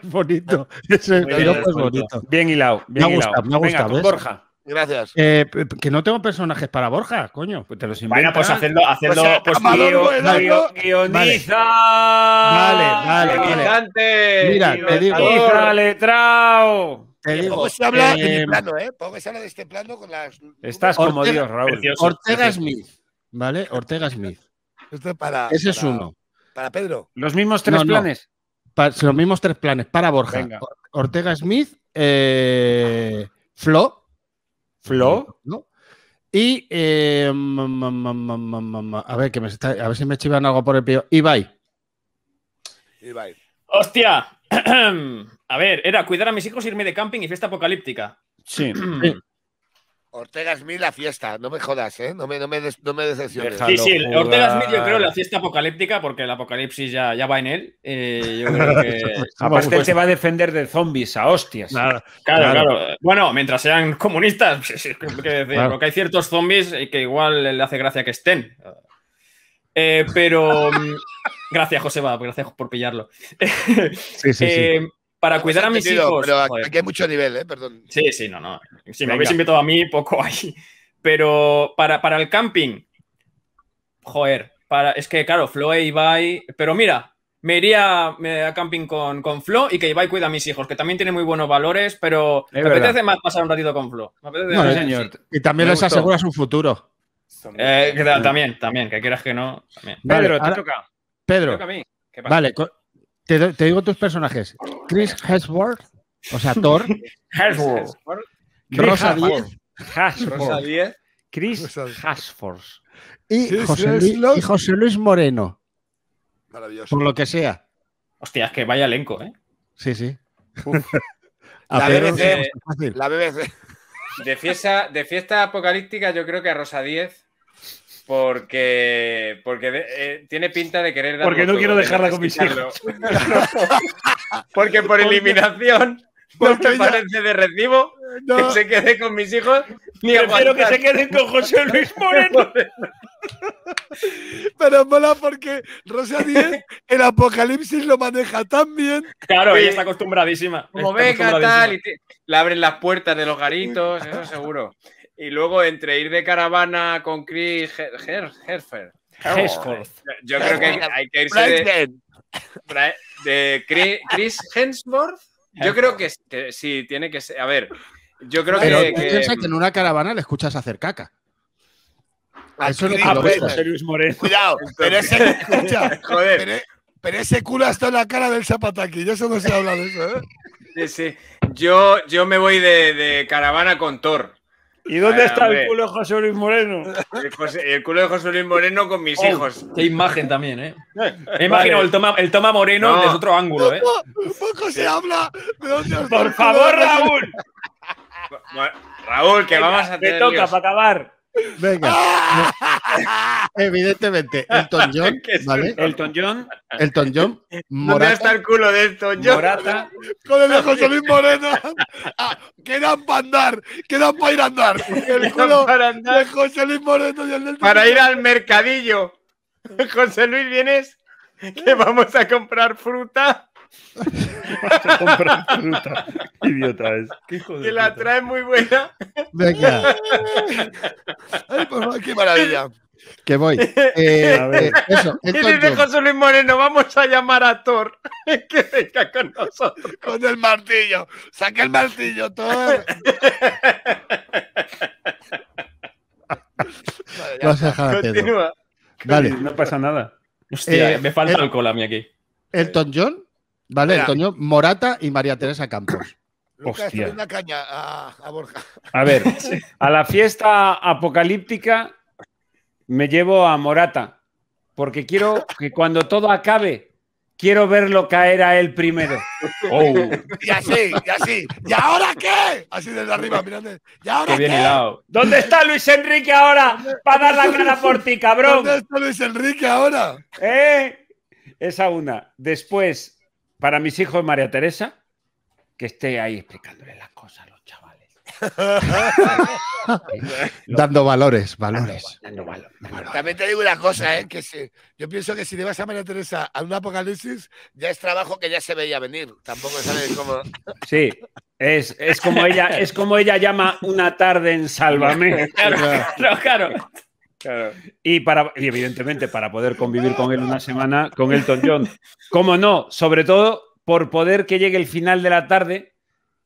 bonito. Eso es bien, bien, bonito. Bien hilado. Bien me gusta, hilado. Me gusta. Venga, Borja. Gracias. Eh, que no tengo personajes para Borja, coño. Pues te los invento. Bueno, pues hacerlo, hacerlo, pues, pues guio, guio, guioniza. Vale, vale, vale. Vale. Mira, te digo. Guioniza, letrao. Te digo. Poco se habla eh, de mi plano, ¿eh? Poco se habla de este plano con las. Estás Ortega, como Dios, Raúl. Precioso, Ortega precioso. Smith, ¿vale? Ortega Smith. Esto es para. Ese para, es uno. Para Pedro. Los mismos tres no, planes. No. Para, los mismos tres planes para Borja. Venga. Ortega Smith, eh, Flo. Flo, ¿no? Y eh, a ver que me está, a ver si me chivan algo por el pío. Ibai. Ibai. ¡Hostia! A ver, era cuidar a mis hijos, irme de camping y fiesta apocalíptica. Sí. Sí. Ortega Smith, la fiesta, no me jodas, ¿eh? No me, no me, des, no me decepciones. Sí, sí, jugar. Ortega Smith, yo creo la fiesta apocalíptica, porque el apocalipsis ya, ya va en él. Eh, yo creo que. Aparte, él se va a defender de zombies a hostias. Claro, claro, claro. claro. Bueno, mientras sean comunistas, pues, es que, que, claro. Porque hay ciertos zombies que igual le hace gracia que estén. Eh, pero. Gracias, Joseba, gracias por pillarlo. Sí, sí, eh, sí. Para cuidar a mis hijos. Pero aquí hay mucho nivel, ¿eh? Perdón. Sí, sí, no, no. Si me habéis invitado a mí, poco hay. Pero para, para el camping, joder, para, es que, claro, Flo e Ibai... Pero mira, me iría a camping con, con Flo y que Ibai cuida a mis hijos, que también tiene muy buenos valores, pero es me verdad. Apetece más pasar un ratito con Flo. Me apetece no, más, señor. Sí. Y también me les gustó. Aseguras un futuro. Eh, que, también, también, que quieras que no. También. Vale, Pedro, te ahora, toca. Pedro, te toca a mí. ¿Qué pasa? Vale, Te, te digo tus personajes. Chris Hemsworth, o sea, Thor. Hemsworth. Rosa Diez. Rosa Diez. Chris Hemsworth. Y, y José Luis Moreno. Maravilloso. Por lo que sea. Hostia, es que vaya elenco, ¿eh? Sí, sí. La B B C, la B B C. De fiesta, de fiesta apocalíptica yo creo que a Rosa Diez... Porque, porque eh, tiene pinta de querer dar. Porque no todo, quiero dejarla con mis hijos. Porque por eliminación no me parece de recibo no. que se quede con mis hijos. Ni Prefiero que se queden con José Luis Moreno. Pero mola porque Rosa Diez el apocalipsis lo maneja tan bien. Claro, ella está acostumbradísima. Como venga, tal, y te, le abren las puertas de los garitos, eso seguro. Y luego, entre ir de caravana con Chris Hemsworth. Yo creo que hay que irse de, de Chris Hemsworth. Yo creo que, que sí, tiene que ser. A ver, yo creo pero que… Pero piensa que en una caravana le escuchas hacer caca. A eso Chris, no te lo ves, José Luis Moreno. Cuidado, pero ese… Escucha, joder. Pero, pero ese culo está en la cara del zapataki. Yo eso no se habla de eso, ¿eh? Sí, sí. Yo, yo me voy de, de caravana con Thor. ¿Y dónde está hombre. el culo de José Luis Moreno? El, José, el culo de José Luis Moreno con mis oh, hijos. Qué imagen también, ¿eh? Me imagino vale. el, toma, el toma Moreno no. desde otro ángulo, ¿eh? Un poco se habla. ¿De dónde Por favor, Raúl. Raúl, que Venga, vamos a tener. Te toca Dios. para acabar. Venga. Ah. Evidentemente, Elton John, ¿vale? Elton John. Elton John. Morata. ¿Dónde está el culo de Elton John? Morata. Con el de José Luis Moreno. Ah, quedan para andar. Quedan para ir a andar. El culo para andar. de José Luis Moreno y el del Para ir al mercadillo. José Luis, ¿vienes? Que vamos a comprar fruta. Vamos a comprar fruta. Idiota es. ¿Qué hijo de que la puta? Trae muy buena. Venga. Ay, por favor, qué maravilla. Que voy. Eh, a ver, eso. Y dice José Luis Moreno, vamos a llamar a Thor. Que venga con nosotros. Con el martillo. Saca el martillo, Thor. Vale, Vas a dejar a Pedro. Vale. No pasa nada. Hostia, eh, me falta el, alcohol a mí aquí. Elton John. Vale, Antonio Morata y María Teresa Campos. Lucas, estoy una caña a, a Borja. A ver, a la fiesta apocalíptica me llevo a Morata, porque quiero que cuando todo acabe, quiero verlo caer a él primero. Oh. Y así, y así. ¿Y ahora qué? Así desde arriba, mirando. ¿Y ahora qué? Bien hilado. ¿Dónde está Luis Enrique ahora para dar la cara por ti, cabrón? ¿Dónde está Luis Enrique ahora? ¿Eh? Esa una. Después, para mis hijos, María Teresa, que esté ahí explicándole las cosas a los chavales. Dando valores, valores. Dando, dando valor, dando valores. También te digo una cosa, ¿eh? Que si, yo pienso que si le vas a María Teresa a un apocalipsis, ya es trabajo que ya se veía venir. Tampoco sabes cómo... Sí, es, es, como ella, es como ella llama una tarde en Sálvame. Claro, claro, claro. Claro. Y, para, y evidentemente para poder convivir con él una semana, con Elton John. ¿Cómo no? Sobre todo por poder que llegue el final de la tarde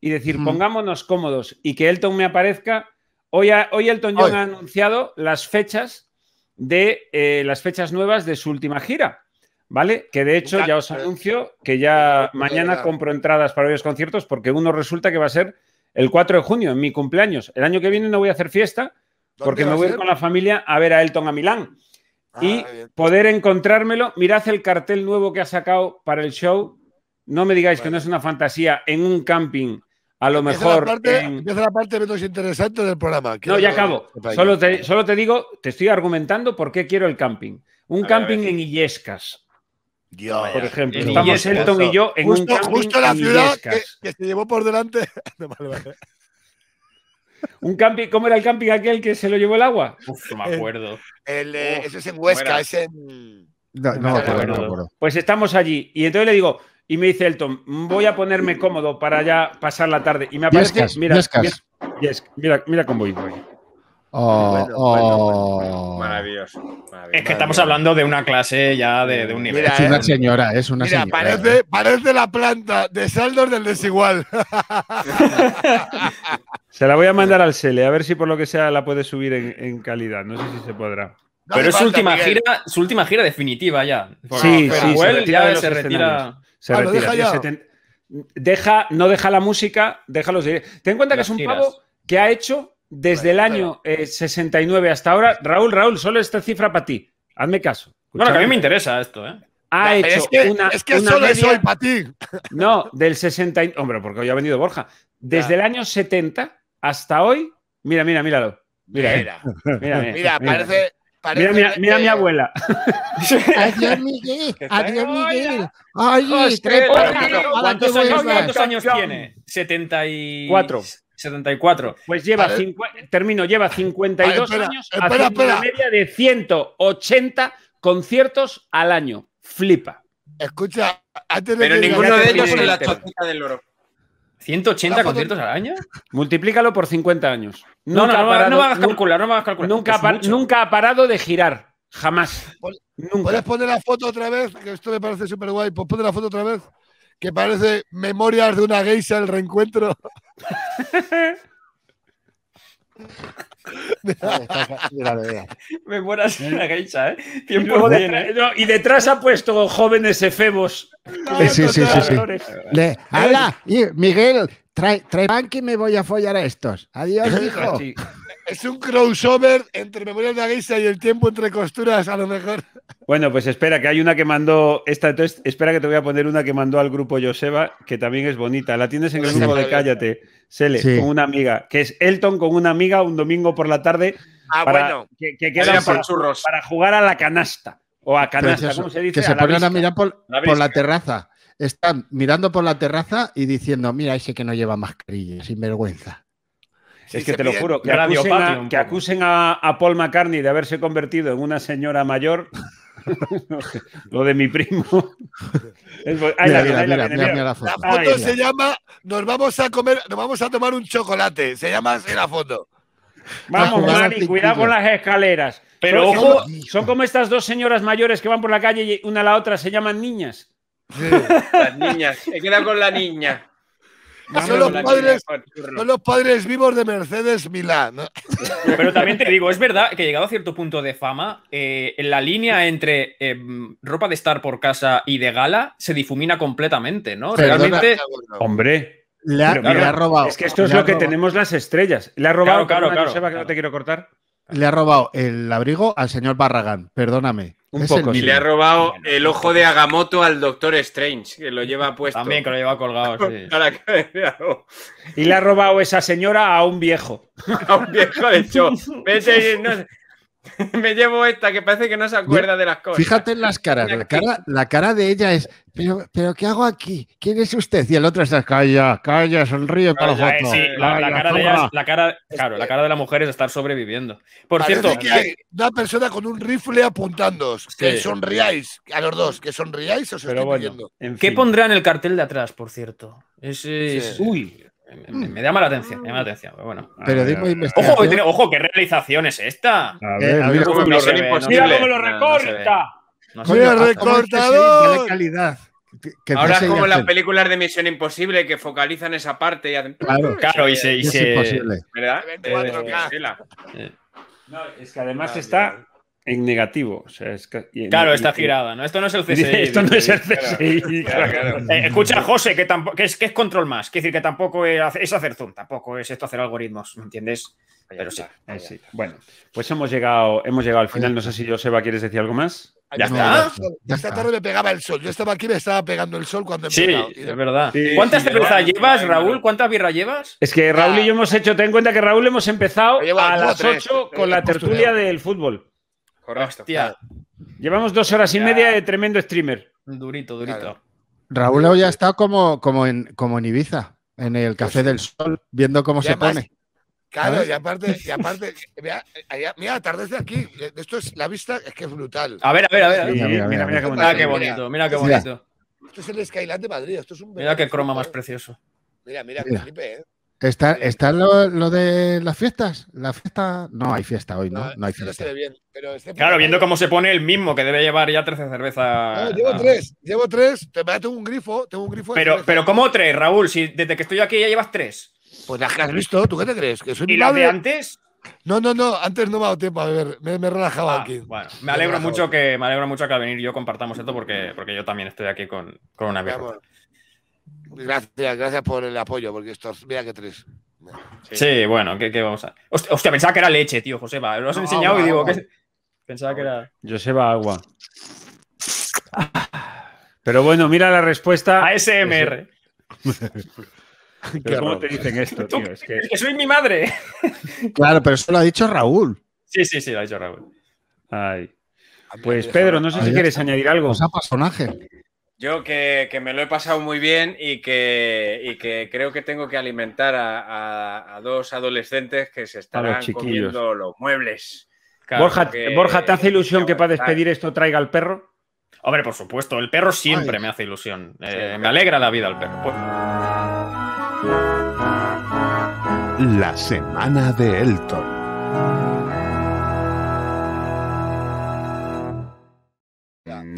y decir, mm. pongámonos cómodos y que Elton me aparezca. Hoy, a, hoy Elton John hoy. ha anunciado las fechas, de, eh, las fechas nuevas de su última gira, ¿vale? Que de hecho ya os anuncio que ya mañana compro entradas para varios conciertos porque uno resulta que va a ser el cuatro de junio, en mi cumpleaños. El año que viene no voy a hacer fiesta, porque me voy a ir con la familia a ver a Elton a Milán ah, y bien. poder encontrármelo. Mirad el cartel nuevo que ha sacado para el show. No me digáis bueno. que no es una fantasía en un camping. A lo empieza mejor... La parte, en... Empieza la parte menos interesante del programa. Quiero no, ya acabo. Solo te, solo te digo, te estoy argumentando por qué quiero el camping. Un a camping ver, en Illescas. Dios, por ejemplo, en estamos Illescas, Elton eso. y yo en justo, un camping Justo la en ciudad que, que se llevó por delante... No, vale, vale. Un camping, ¿cómo era el camping aquel que se lo llevó el agua? Uf, no me acuerdo. El, el, Uf, ese es en Huesca, ese en... No, no, no, no, no, no. Pues estamos allí. Y entonces le digo, y me dice Elton, voy a ponerme cómodo para ya pasar la tarde. Y me aparece, Illescas, mira, Illescas. Mira, mira, mira cómo voy. Oh, bueno, oh, bueno, bueno, bueno. Maravilloso, maravilloso. Es que estamos hablando de una clase ya de, de un nivel. Mira, es una señora, es una mira, señora. Parece, parece la planta de saldos del desigual. Se la voy a mandar al Sele, a ver si por lo que sea la puede subir en, en calidad. No sé si se podrá. No pero es su última Miguel. gira, su última gira definitiva ya. Porque sí, no, sí, se retira. Ya se retira. Se ah, retira. Deja, seten... deja, no deja la música, déjalos ir. Ten en cuenta Las que es un giras. pavo que ha hecho... Desde el año eh, sesenta y nueve hasta ahora, Raúl, Raúl, solo esta cifra para ti. Hazme caso. Escuchame. Bueno, que a mí me interesa esto, ¿eh? Ha hecho es que, una. Es que una solo media... soy para ti. No, del sesenta y nueve. Hombre, porque hoy ha venido Borja. Desde ya. el año setenta hasta hoy. Mira, mira, míralo. Mira, mira. Mira, mira, mira, mira, parece, parece mira, mira, mira que... mi abuela. Adiós, Miguel. Adiós, Miguel. Ay, José, ¿cuántos años, ¿cuántos años tiene? setenta y cuatro. setenta y cuatro. Pues lleva, cincuenta, termino, lleva cincuenta y dos ver, espera, años espera, haciendo espera. una media de ciento ochenta conciertos al año. Flipa. Escucha, antes de Pero que ninguno de ellos pone la chocita del oro. ¿ciento ochenta conciertos al año? Multiplícalo por cincuenta años. No, nunca no, no, parado, no me hagas calcular, no me hagas calcular. Nunca, par, nunca ha parado de girar. Jamás. Pon, nunca. ¿Puedes poner la foto otra vez? Que esto me parece súper guay. Pues pon la foto otra vez. Que parece Memorias de una geisha, el reencuentro. Memorias de una geisha, ¿eh? Tiempo de, de, no, y detrás ha puesto jóvenes efebos. Sí, sí, sí, sí. Le, ¡Hala! Miguel, trae, trae pan que me voy a follar a estos. Adiós, hijo. Sí. Es un crossover entre Memorias de la Geisha y El tiempo entre costuras, a lo mejor. Bueno, pues espera, que hay una que mandó... Esta, entonces, espera que te voy a poner una que mandó al grupo Joseba, que también es bonita. La tienes en el grupo de Cállate, Sele, sí. con una amiga. Que es Elton con una amiga un domingo por la tarde ah, para, bueno. que, que queda para, para jugar a la canasta. O a canasta, pues eso, ¿cómo se dice? Que se ponen a mirar por la, por la terraza. Están mirando por la terraza y diciendo, mira, ese que no lleva mascarilla, sin vergüenza. Sí, es que te lo juro, que acusen, a, que acusen a, a Paul McCartney de haberse convertido en una señora mayor. Lo de mi primo. La foto se llama Nos vamos a comer, nos vamos a tomar un chocolate. Se llama así la foto. Vamos, Mari, cuidado con las escaleras. Pero son, ojo, son como estas dos señoras mayores que van por la calle y una a la otra se llaman niñas. Sí. Las niñas, he quedado con la niña. Son los, padres, son los padres vivos de Mercedes Milán, ¿no? Pero también te digo, es verdad que llegado a cierto punto de fama, eh, la línea entre eh, ropa de estar por casa y de gala se difumina completamente, ¿no? Realmente, hombre, Le ha, claro, le ha robado. Es que esto es lo que robado. Tenemos las estrellas. Le ha robado, claro, claro, claro, Joseba, claro. Que no te quiero cortar. Le ha robado el abrigo al señor Barragán, perdóname. Un poco. Y le ha robado el ojo de Agamotto al Doctor Strange, que lo lleva puesto. También, que lo lleva colgado. Sí. Y le ha robado esa señora a un viejo. A un viejo, de hecho. Vete, no, me llevo esta, que parece que no se acuerda de las cosas. Fíjate en las caras. La cara, la cara de ella es, ¿pero, pero qué hago aquí? ¿Quién es usted? Y el otro está, calla, calla, sonríe para los otros. Sí, la, la, cara de ella, la cara, claro, la cara de la mujer es estar sobreviviendo. Por parece cierto, que hay una persona con un rifle apuntando. Que sí. Sonriáis a los dos, que sonriáis, os estoy pidiendo. Bueno, ¿qué fin. Pondrá en el cartel de atrás, por cierto? Es, es... Sí. Uy. Me, me llama la atención, me llama la atención. Pero bueno. Periodismo de investigación. Ojo, tiene, ojo, ¿qué realización es esta? A ver, a ver, cómo no se ve, imposible. Mira cómo lo recorta. No, no se ve. No se ve. Mira, recortador. De calidad. Que, que ahora es como las películas de Misión Imposible que focalizan esa parte y hacen. Claro, claro, y se. Y es se... imposible. ¿Verdad? Eh, no, es que además ah, está. En negativo. O sea, es que, claro, está girada, ¿no? Esto no es el C S I. Esto no es el C S I. Claro, claro, claro. Eh, escucha, José, que, que, es, que es control más. Quiere decir que tampoco es, es hacer zoom, tampoco es esto hacer algoritmos, ¿me entiendes? Pero sí. Eh, sí. Bueno, pues hemos llegado, hemos llegado al final. No sé si, Joseba, ¿quieres decir algo más? ¿Ya está? Esta tarde me pegaba el sol. Yo estaba aquí, me estaba pegando el sol cuando... Sí, es verdad. Sí, ¿cuántas sí, cervezas llevas, Raúl? ¿Cuántas birras llevas? Es que Raúl y yo hemos hecho... Ten en cuenta que Raúl hemos empezado a las ocho con la tertulia del fútbol. Correcto. Claro. Llevamos dos horas y ya. media de tremendo streamer. Durito, durito. Claro. Raúl hoy ha estado como, como, en, como en Ibiza, en el Café del Sol, viendo cómo y se además, pone. Claro, y aparte, y aparte mira, mira, tardes de aquí. Esto es la vista, es que es brutal. A ver, a ver, a ver. Sí, mira, mira, mira, mira, mira, mira qué bonito, mira qué bonito. Mira. Esto es el Skyland de Madrid. Esto es un... Mira qué croma más precioso. Mira, mira, mira. Qué flipe, ¿eh? ¿Está, está lo, lo de las fiestas? ¿La fiesta? No hay fiesta hoy, ¿no? No, no hay fiesta. Bien, pero este... Claro, viendo cómo se pone el mismo, que debe llevar ya trece cervezas. No, llevo tres, llevo tres. Tengo un grifo, tengo un grifo. Pero, de pero ¿cómo tres, Raúl? Si desde que estoy aquí ya llevas tres. Pues las que has visto, ¿tú qué te crees? ¿Que soy ¿Y las de antes? No, no, no, antes no me ha dado tiempo a beber, me, me relajaba ah, aquí. Bueno, me, me alegro, relajaba. Mucho que, me alegro mucho que al venir yo compartamos esto, porque, porque yo también estoy aquí con, con una birra. Gracias, gracias por el apoyo, porque esto, mira que tres. Sí, sí, bueno, ¿qué, qué vamos a...? Hostia, hostia, pensaba que era leche, tío, Joseba. Lo has no, enseñado agua, y digo que... Pensaba que era... Joseba, agua. Pero bueno, mira la respuesta... A S M R. ¿Cómo raro. Te dicen esto, tío? Es que... que soy mi madre. Claro, pero eso lo ha dicho Raúl. Sí, sí, sí, lo ha dicho Raúl. Ay. Pues Pedro, no sé si quieres añadir algo. O sea, personaje. Yo que, que me lo he pasado muy bien y que, y que creo que tengo que alimentar a, a, a dos adolescentes que se estarán los comiendo los muebles. Claro, Borja, que, Borja, ¿te hace ilusión que para despedir esto traiga al perro? Hombre, por supuesto, el perro siempre Ay. Me hace ilusión. Eh, sí. Me alegra la vida el perro. Pues... La semana de Elton.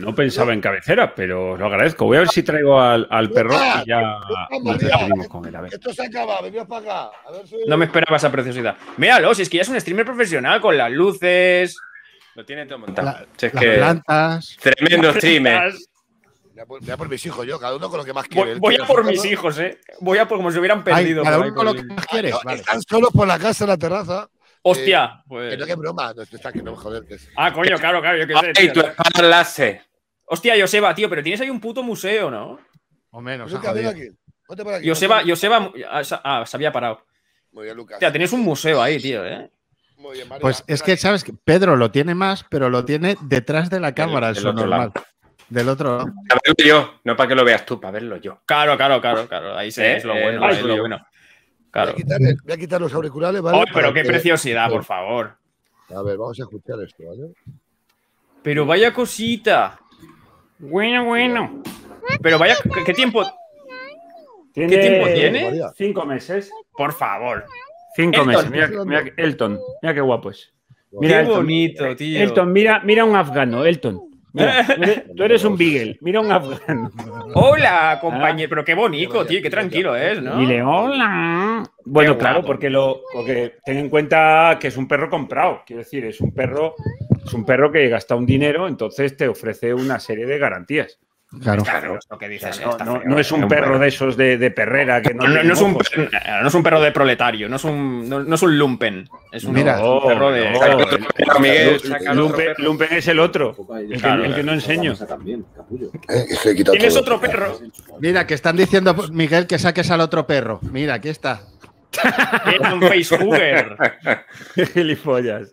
No pensaba en cabecera, pero os lo agradezco. Voy a ver si traigo al, al perro y ya nos despedimos con él. A ver. Esto se acaba, venía para acá. A ver si... No me esperaba esa preciosidad. Míralo, si es que ya es un streamer profesional con las luces. Lo tiene todo montado. La, si es las que... plantas. Tremendo streamer. Voy a por mis hijos yo, cada uno con lo que más quiere. Voy, voy a por mis todo. hijos, ¿eh? Voy a por como si hubieran perdido. Ay, cada uno con lo que más quiere. No, vale. Están solos por la casa, en la terraza. ¡Hostia! Pues... Que no, que broma. No, está, que no, joder, que... Ah, coño, claro, claro. Yo qué sé. Ay, tío, tu espada láser. Hostia, Joseba, tío, pero tienes ahí un puto museo, ¿no? O menos. Joseba, Joseba... Ah, se había parado. Muy bien, Lucas. Hostia, tenés un museo ahí, tío, ¿eh? Muy bien, María. Pues es que, ¿sabes? Pedro lo tiene más, pero lo tiene detrás de la cámara, eso es normal. Lado. Del otro lado. Para verlo yo. No para que lo veas tú, para verlo yo. Claro, claro, claro. claro. Ahí se eh, es lo bueno. Eh, ahí es lo bueno. Claro. Voy, a quitar, voy a quitar los auriculares, ¿vale? Oh, pero qué preciosidad, por favor. A ver, vamos a escuchar esto, ¿vale? Pero vaya cosita. Bueno, bueno. Pero vaya... ¿Qué tiempo tiene? ¿Qué tiempo tiene? Cinco meses. Por favor. Cinco Elton. meses. Mira, mira, Elton, mira qué guapo es. Mira, qué Elton. bonito, tío. Elton, mira, mira un afgano, Elton. Mira, tú eres un beagle, mira un afgano. Hola, compañero, pero qué bonito, tío, qué tranquilo es, ¿no? Dile hola. Bueno, claro, porque lo, porque ten en cuenta que es un perro comprado, quiero decir, es un perro, es un perro que gasta un dinero, entonces te ofrece una serie de garantías. Claro. claro. Que dices, no, no, no es un perro de esos de, de perrera. Que no, no, no, no, es un, no es un perro de proletario, no es un, no, no es un lumpen. Es un, Mira, un perro de... No, no, otro, no, Miguel, lumpen, perro. Lumpen es el otro, el que, el que no enseño. Tienes otro perro. Mira, que están diciendo, Miguel, que saques al otro perro. Mira, aquí está. Es un facehugger. Gilipollas.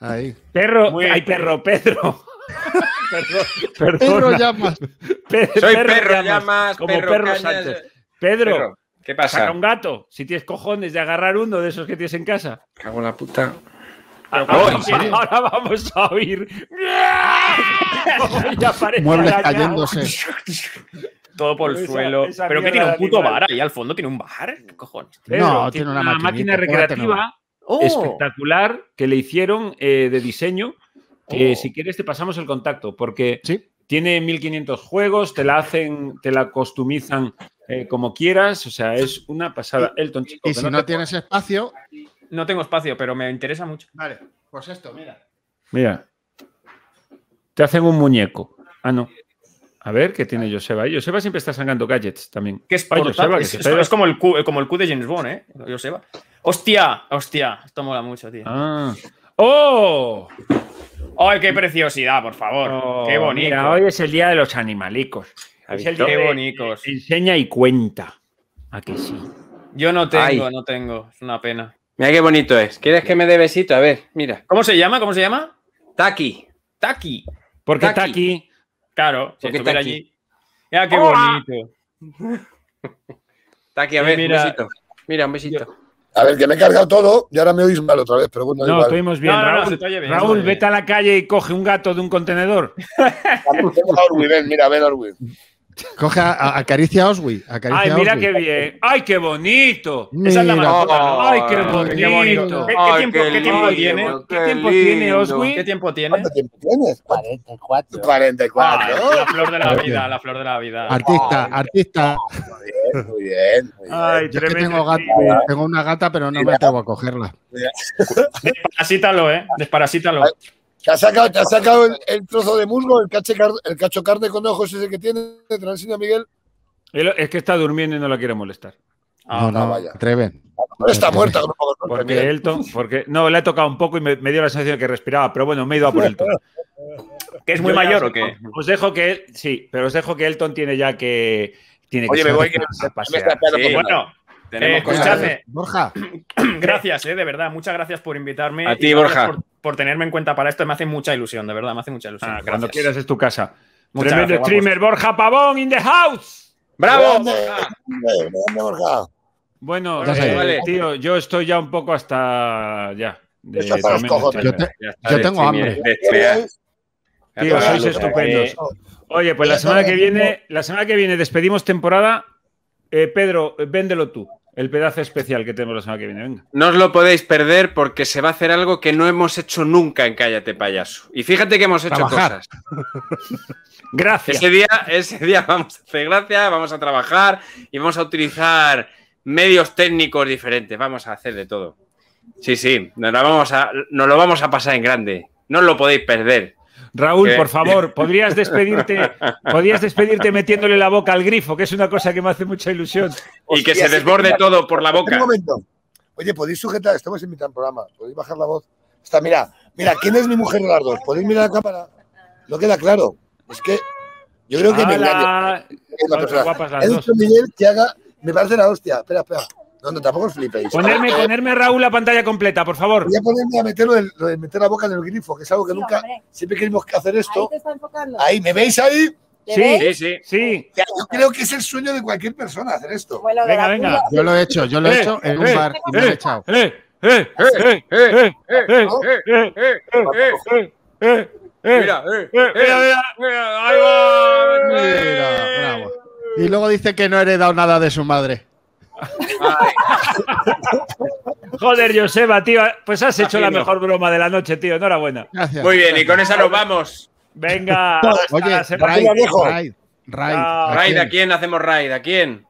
Ahí. Perro, Muy hay perro, Pedro. Perdona. Pedro Llamas. Pe Soy Perro, perro Llamas, como Perro, perro Sánchez. Pedro, Pedro, ¿qué pasa? Saca un gato, si tienes cojones de agarrar uno de esos que tienes en casa. Cago en la puta. Ahora, ahora vamos a oír. Muebles cayéndose. Todo por el suelo. Esa, esa ¿Pero qué tiene? ¿Un puto bar ahí al fondo? ¿Tiene un bar? ¿Qué cojones? Pedro, no, tiene una, una máquina recreativa oh. espectacular que le hicieron eh, de diseño. Eh, oh. Si quieres te pasamos el contacto porque ¿Sí? tiene mil quinientos juegos, te la hacen, te la customizan eh, como quieras, o sea, es una pasada. Elton, chico, y si no, no tienes puedo... espacio... No tengo espacio, pero me interesa mucho. Vale, pues esto, mira. Mira, te hacen un muñeco. Ah, no. A ver, ¿qué tiene Joseba? Joseba siempre está sacando gadgets también. ¿Qué es Ay, Joseba, que es, se es como el Q, como el Q de James Bond, ¿eh? Joseba. ¡Hostia! ¡Hostia! Esto mola mucho, tío. Ah. ¡Oh! ¡Ay, qué preciosidad, por favor! Oh, ¡Qué bonito! Mira, hoy es el día de los animalicos. Es el día ¡Qué de, bonitos! Enseña y cuenta. ¿A que sí? Yo no tengo, Ay. no tengo. Es una pena. Mira qué bonito es. ¿Quieres que me dé besito? A ver, mira. ¿Cómo se llama? ¿Cómo se llama? Taki. Taki. ¿Por qué Taki? Claro, si porque estuviera allí. Mira qué ¡Hola! bonito. Taki, a ver, sí, mira, un besito. Mira, un besito. Yo. A ver, que me he cargado todo y ahora me oís mal otra vez, pero bueno, no, igual. Estuvimos bien. No, no, Raúl, no, bien, Raúl vete a la calle y coge un gato de un contenedor. Ven, mira, ven Orwin. Coge, a, acaricia a Oswi. Acaricia Ay, mira a qué bien. Ay, qué bonito. Mira. Esa es la mascota. Ay, qué bonito. ¿Qué tiempo tiene? ¿Qué tiempo tiene Oswi? ¿Qué tiempo tiene? ¿Cuánto tiempo tienes? cuarenta y cuatro. cuarenta y cuatro. Ay, la flor de la vida, la flor de la vida. Artista, Ay, artista. Muy bien, muy bien. Muy Ay, bien. Yo es que tengo, gato, tengo una gata, pero no mira. me atrevo a cogerla. Desparasítalo, ¿eh? Desparasítalo. Ay. ¿Te has sacado, te has sacado el, el trozo de musgo, el, cache, el cacho carne con ojos ese que tiene? ¿Te lo enseña Miguel? Él, es que está durmiendo y no la quiere molestar. Ah, no, no, no, vaya. Atreven. No está muerta. No, no, porque Elton, porque, no, le he tocado un poco y me, me dio la sensación de que respiraba, pero bueno, me he ido a por Elton. ¿Que es muy mayor o qué? Os dejo que, sí, pero os dejo que Elton tiene ya que... Tiene que Oye, me voy que se pasear. Sí, bueno. Eh, escuchadme, Borja. Gracias, eh, de verdad. Muchas gracias por invitarme. A ti, Borja. Por, por tenerme en cuenta para esto. Me hace mucha ilusión, de verdad. Me hace mucha ilusión. Ah, cuando quieras es tu casa. Muchas Tremendo gracias, streamer, vamos. Borja Pavón, in the house. ¡Bravo! ¡Grande, grande, Borja! Bueno, eh, vale. tío, yo estoy ya un poco hasta ya. De, yo te, yo tengo hambre. Tío, sois estupendos. Oye, pues la semana que viene, la semana que viene despedimos temporada. Eh, Pedro, véndelo tú. El pedazo especial que tenemos la semana que viene, venga. No os lo podéis perder porque se va a hacer algo que no hemos hecho nunca en Cállate Payaso. Y fíjate que hemos hecho trabajar. cosas. Gracias. Ese día, ese día vamos a hacer gracia, vamos a trabajar y vamos a utilizar medios técnicos diferentes. Vamos a hacer de todo. Sí, sí, nos lo vamos a, nos lo vamos a pasar en grande. No os lo podéis perder. Raúl, ¿Qué? por favor, ¿podrías despedirte, podrías despedirte metiéndole la boca al grifo, que es una cosa que me hace mucha ilusión. Y que Hostia, se desborde sí, todo por la boca. Un momento. Oye, podéis sujetar, estamos en mitad del programa, podéis bajar la voz. Está, mira, mira, ¿quién es mi mujer de las dos? Podéis mirar la cámara. No queda claro. Es que yo creo que me engaño. He dicho a Miguel que haga, me parece la hostia. Espera, espera. No, no, tampoco os flipéis. Ponerme, ponerme Raúl la pantalla completa, por favor. Voy a ponerme a meter, lo de, lo de meter la boca en el grifo, que es algo que sí, nunca... Hombre. Siempre queremos hacer esto. Ahí te está enfocando. Ahí, ¿me veis ahí? Sí, ¿veis? sí, sí. Yo creo que es el sueño de cualquier persona hacer esto. Bueno, venga, venga. Vida. Yo lo he hecho, yo lo eh, he hecho en eh, un eh, bar eh, y me eh, he echado. ¡Eh, eh, eh, eh, eh, eh, eh! ¡Mira, eh, mira, mira! ¡Mira, ahí va! Mira, bravo. Y luego dice que no he heredado nada de su madre. Joder, Joseba, tío, pues has hecho la mejor broma de la noche, tío. Enhorabuena. Gracias. Muy bien, y con esa nos vamos. Venga. Oye, raid, raid, raid. Ah, ¿a, quién? ¿A quién hacemos raid? ¿A quién?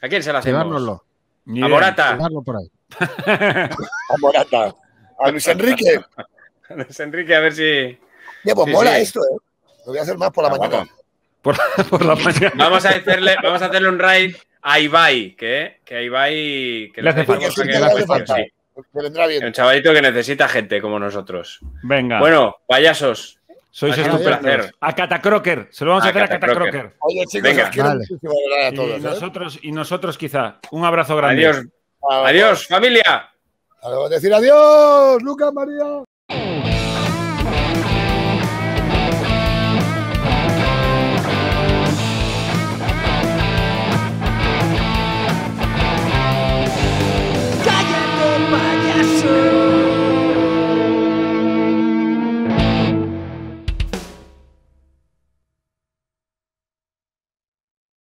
¿A quién se la hacemos? Llevárnoslo. A Morata. Por ahí. A Morata. A Luis Enrique. A Luis Enrique, a ver si... Ya, pues sí, mola sí. esto, ¿eh? Lo voy a hacer más por la ah, mañana. Por, por la mañana. Vamos a hacerle, vamos a hacerle un raid a Ibai, que, que a Ibai... Que le hace falta. Que le hace falta. Sí. Un chavalito que necesita gente como nosotros. Venga. Bueno, payasos. Sois un placer. A Catacroker. Se lo vamos a, a hacer Catacroker. a Catacroker. Oye, chicos, venga. Vale. A todos, y, nosotros, y nosotros quizá. Un abrazo grande. Adiós. Adiós, familia. Decir adiós, Lucas, María.